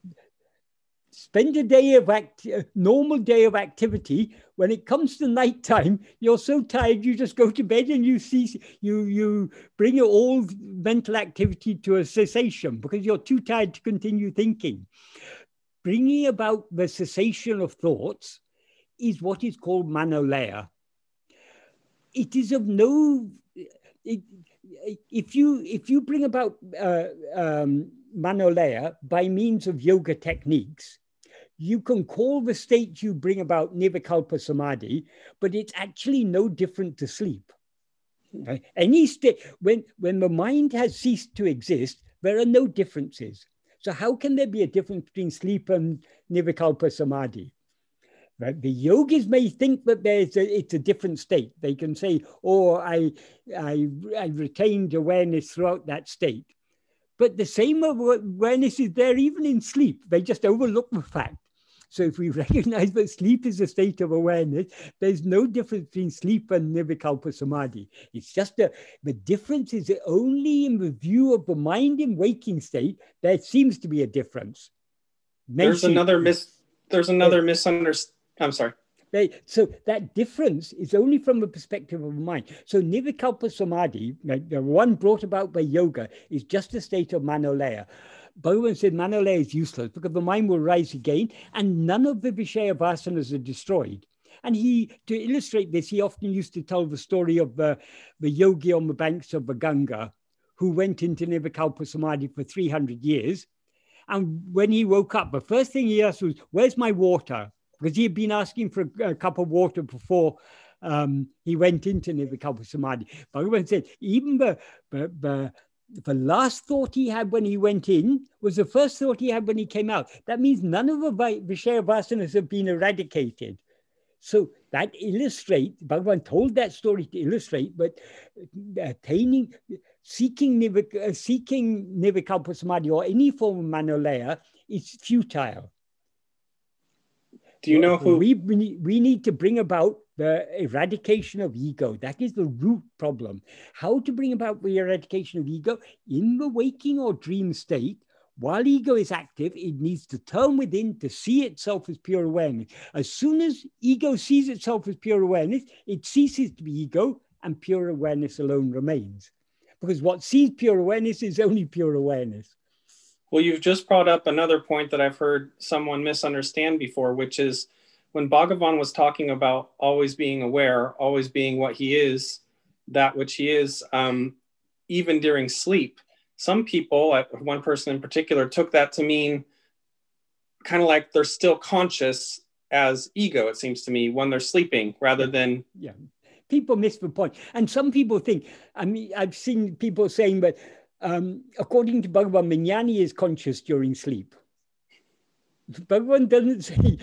spend a day of act, a normal day of activity. When it comes to nighttime, you're so tired, you just go to bed and you cease, you, you bring all mental activity to a cessation because you're too tired to continue thinking. Bringing about the cessation of thoughts is what is called manōlaya. It is of no, it, if, you, if you bring about uh, um, manōlaya by means of yoga techniques, you can call the state you bring about nirvikalpa samādhi, but it's actually no different to sleep. Right? Any state, when, when the mind has ceased to exist, there are no differences. So how can there be a difference between sleep and nirvikalpa samādhi? Right? The yogis may think that there's a, it's a different state. They can say, oh, I, I, I retained awareness throughout that state. But the same awareness is there even in sleep. They just overlook the fact. So if we recognize that sleep is a state of awareness, there's no difference between sleep and nirvikalpa samādhi. It's just a, the difference is only in the view of the mind in waking state, there seems to be a difference. There's another, mis there's another uh, misunderstanding. I'm sorry. They, so that difference is only from the perspective of mind. So nirvikalpa samādhi, the one brought about by yoga, is just a state of manolaya. Bhagavan said manolaya is useless because the mind will rise again and none of the vishaya vasanas are destroyed. And he, to illustrate this, he often used to tell the story of uh, the yogi on the banks of the Ganga who went into nirvikalpa samādhi for three hundred years. And when he woke up, the first thing he asked was, where's my water? Because he had been asking for a, a cup of water before um, he went into nirvikalpa samādhi. Bhagavan said, even the, the, the last thought he had when he went in was the first thought he had when he came out. That means none of the vishaya vasanas have been eradicated. So that illustrates, Bhagavan told that story to illustrate, but attaining, seeking, nirvik, seeking nirvikalpa samādhi or any form of manolaya is futile. Do you know who we, we need to bring about the eradication of ego? That is the root problem. How to bring about the eradication of ego in the waking or dream state? While ego is active, it needs to turn within to see itself as pure awareness. As soon as ego sees itself as pure awareness, it ceases to be ego, and pure awareness alone remains. Because what sees pure awareness is only pure awareness. Well, you've just brought up another point that I've heard someone misunderstand before, which is when Bhagavan was talking about always being aware, always being what he is, that which he is, um, even during sleep. Some people, one person in particular, took that to mean kind of like they're still conscious as ego, it seems to me, when they're sleeping rather than... Yeah, people miss the point. And some people think, I mean, I've seen people saying, but... Um, according to Bhagavan, Vijnani is conscious during sleep. Bhagavan doesn't say,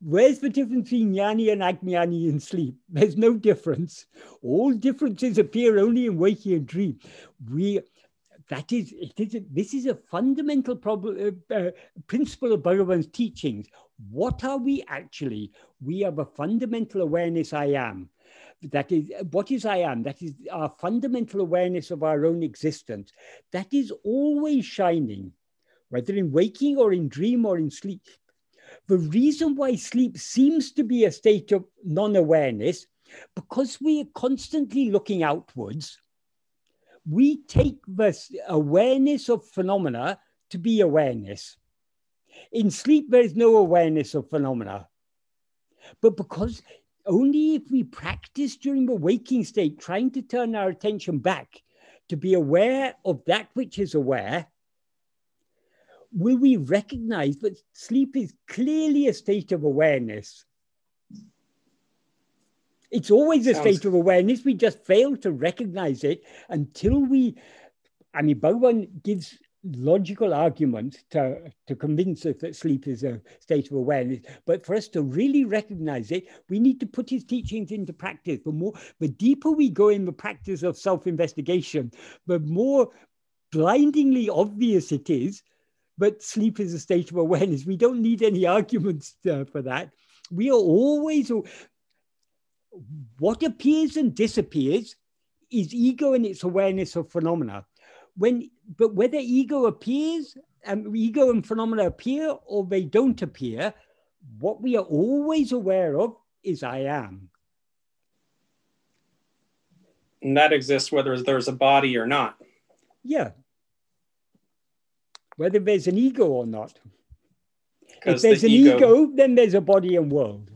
where's the difference between Jnani and Ajnani in sleep? There's no difference. All differences appear only in waking and dream. We, that is, it is a, this is a fundamental problem, uh, principle of Bhagavan's teachings. What are we actually? We have a fundamental awareness, I am. That is, what is I am? That is our fundamental awareness of our own existence. That is always shining, whether in waking or in dream or in sleep. The reason why sleep seems to be a state of non-awareness, because we are constantly looking outwards, we take this awareness of phenomena to be awareness. In sleep, there is no awareness of phenomena. But because only if we practice during the waking state, trying to turn our attention back to be aware of that which is aware, will we recognize that sleep is clearly a state of awareness. It's always a Sounds... state of awareness. We just fail to recognize it until we, I mean, Bhagavan gives logical arguments to, to convince us that sleep is a state of awareness. But for us to really recognize it, we need to put his teachings into practice. The more, the deeper we go in the practice of self-investigation, the more blindingly obvious it is, but sleep is a state of awareness. We don't need any arguments uh, for that. We are always, what appears and disappears is ego and its awareness of phenomena. When, but whether ego appears, and um, ego and phenomena appear or they don't appear, what we are always aware of is I am. And that exists whether there's a body or not. Yeah. Whether there's an ego or not. If there's an ego, then there's a body and world.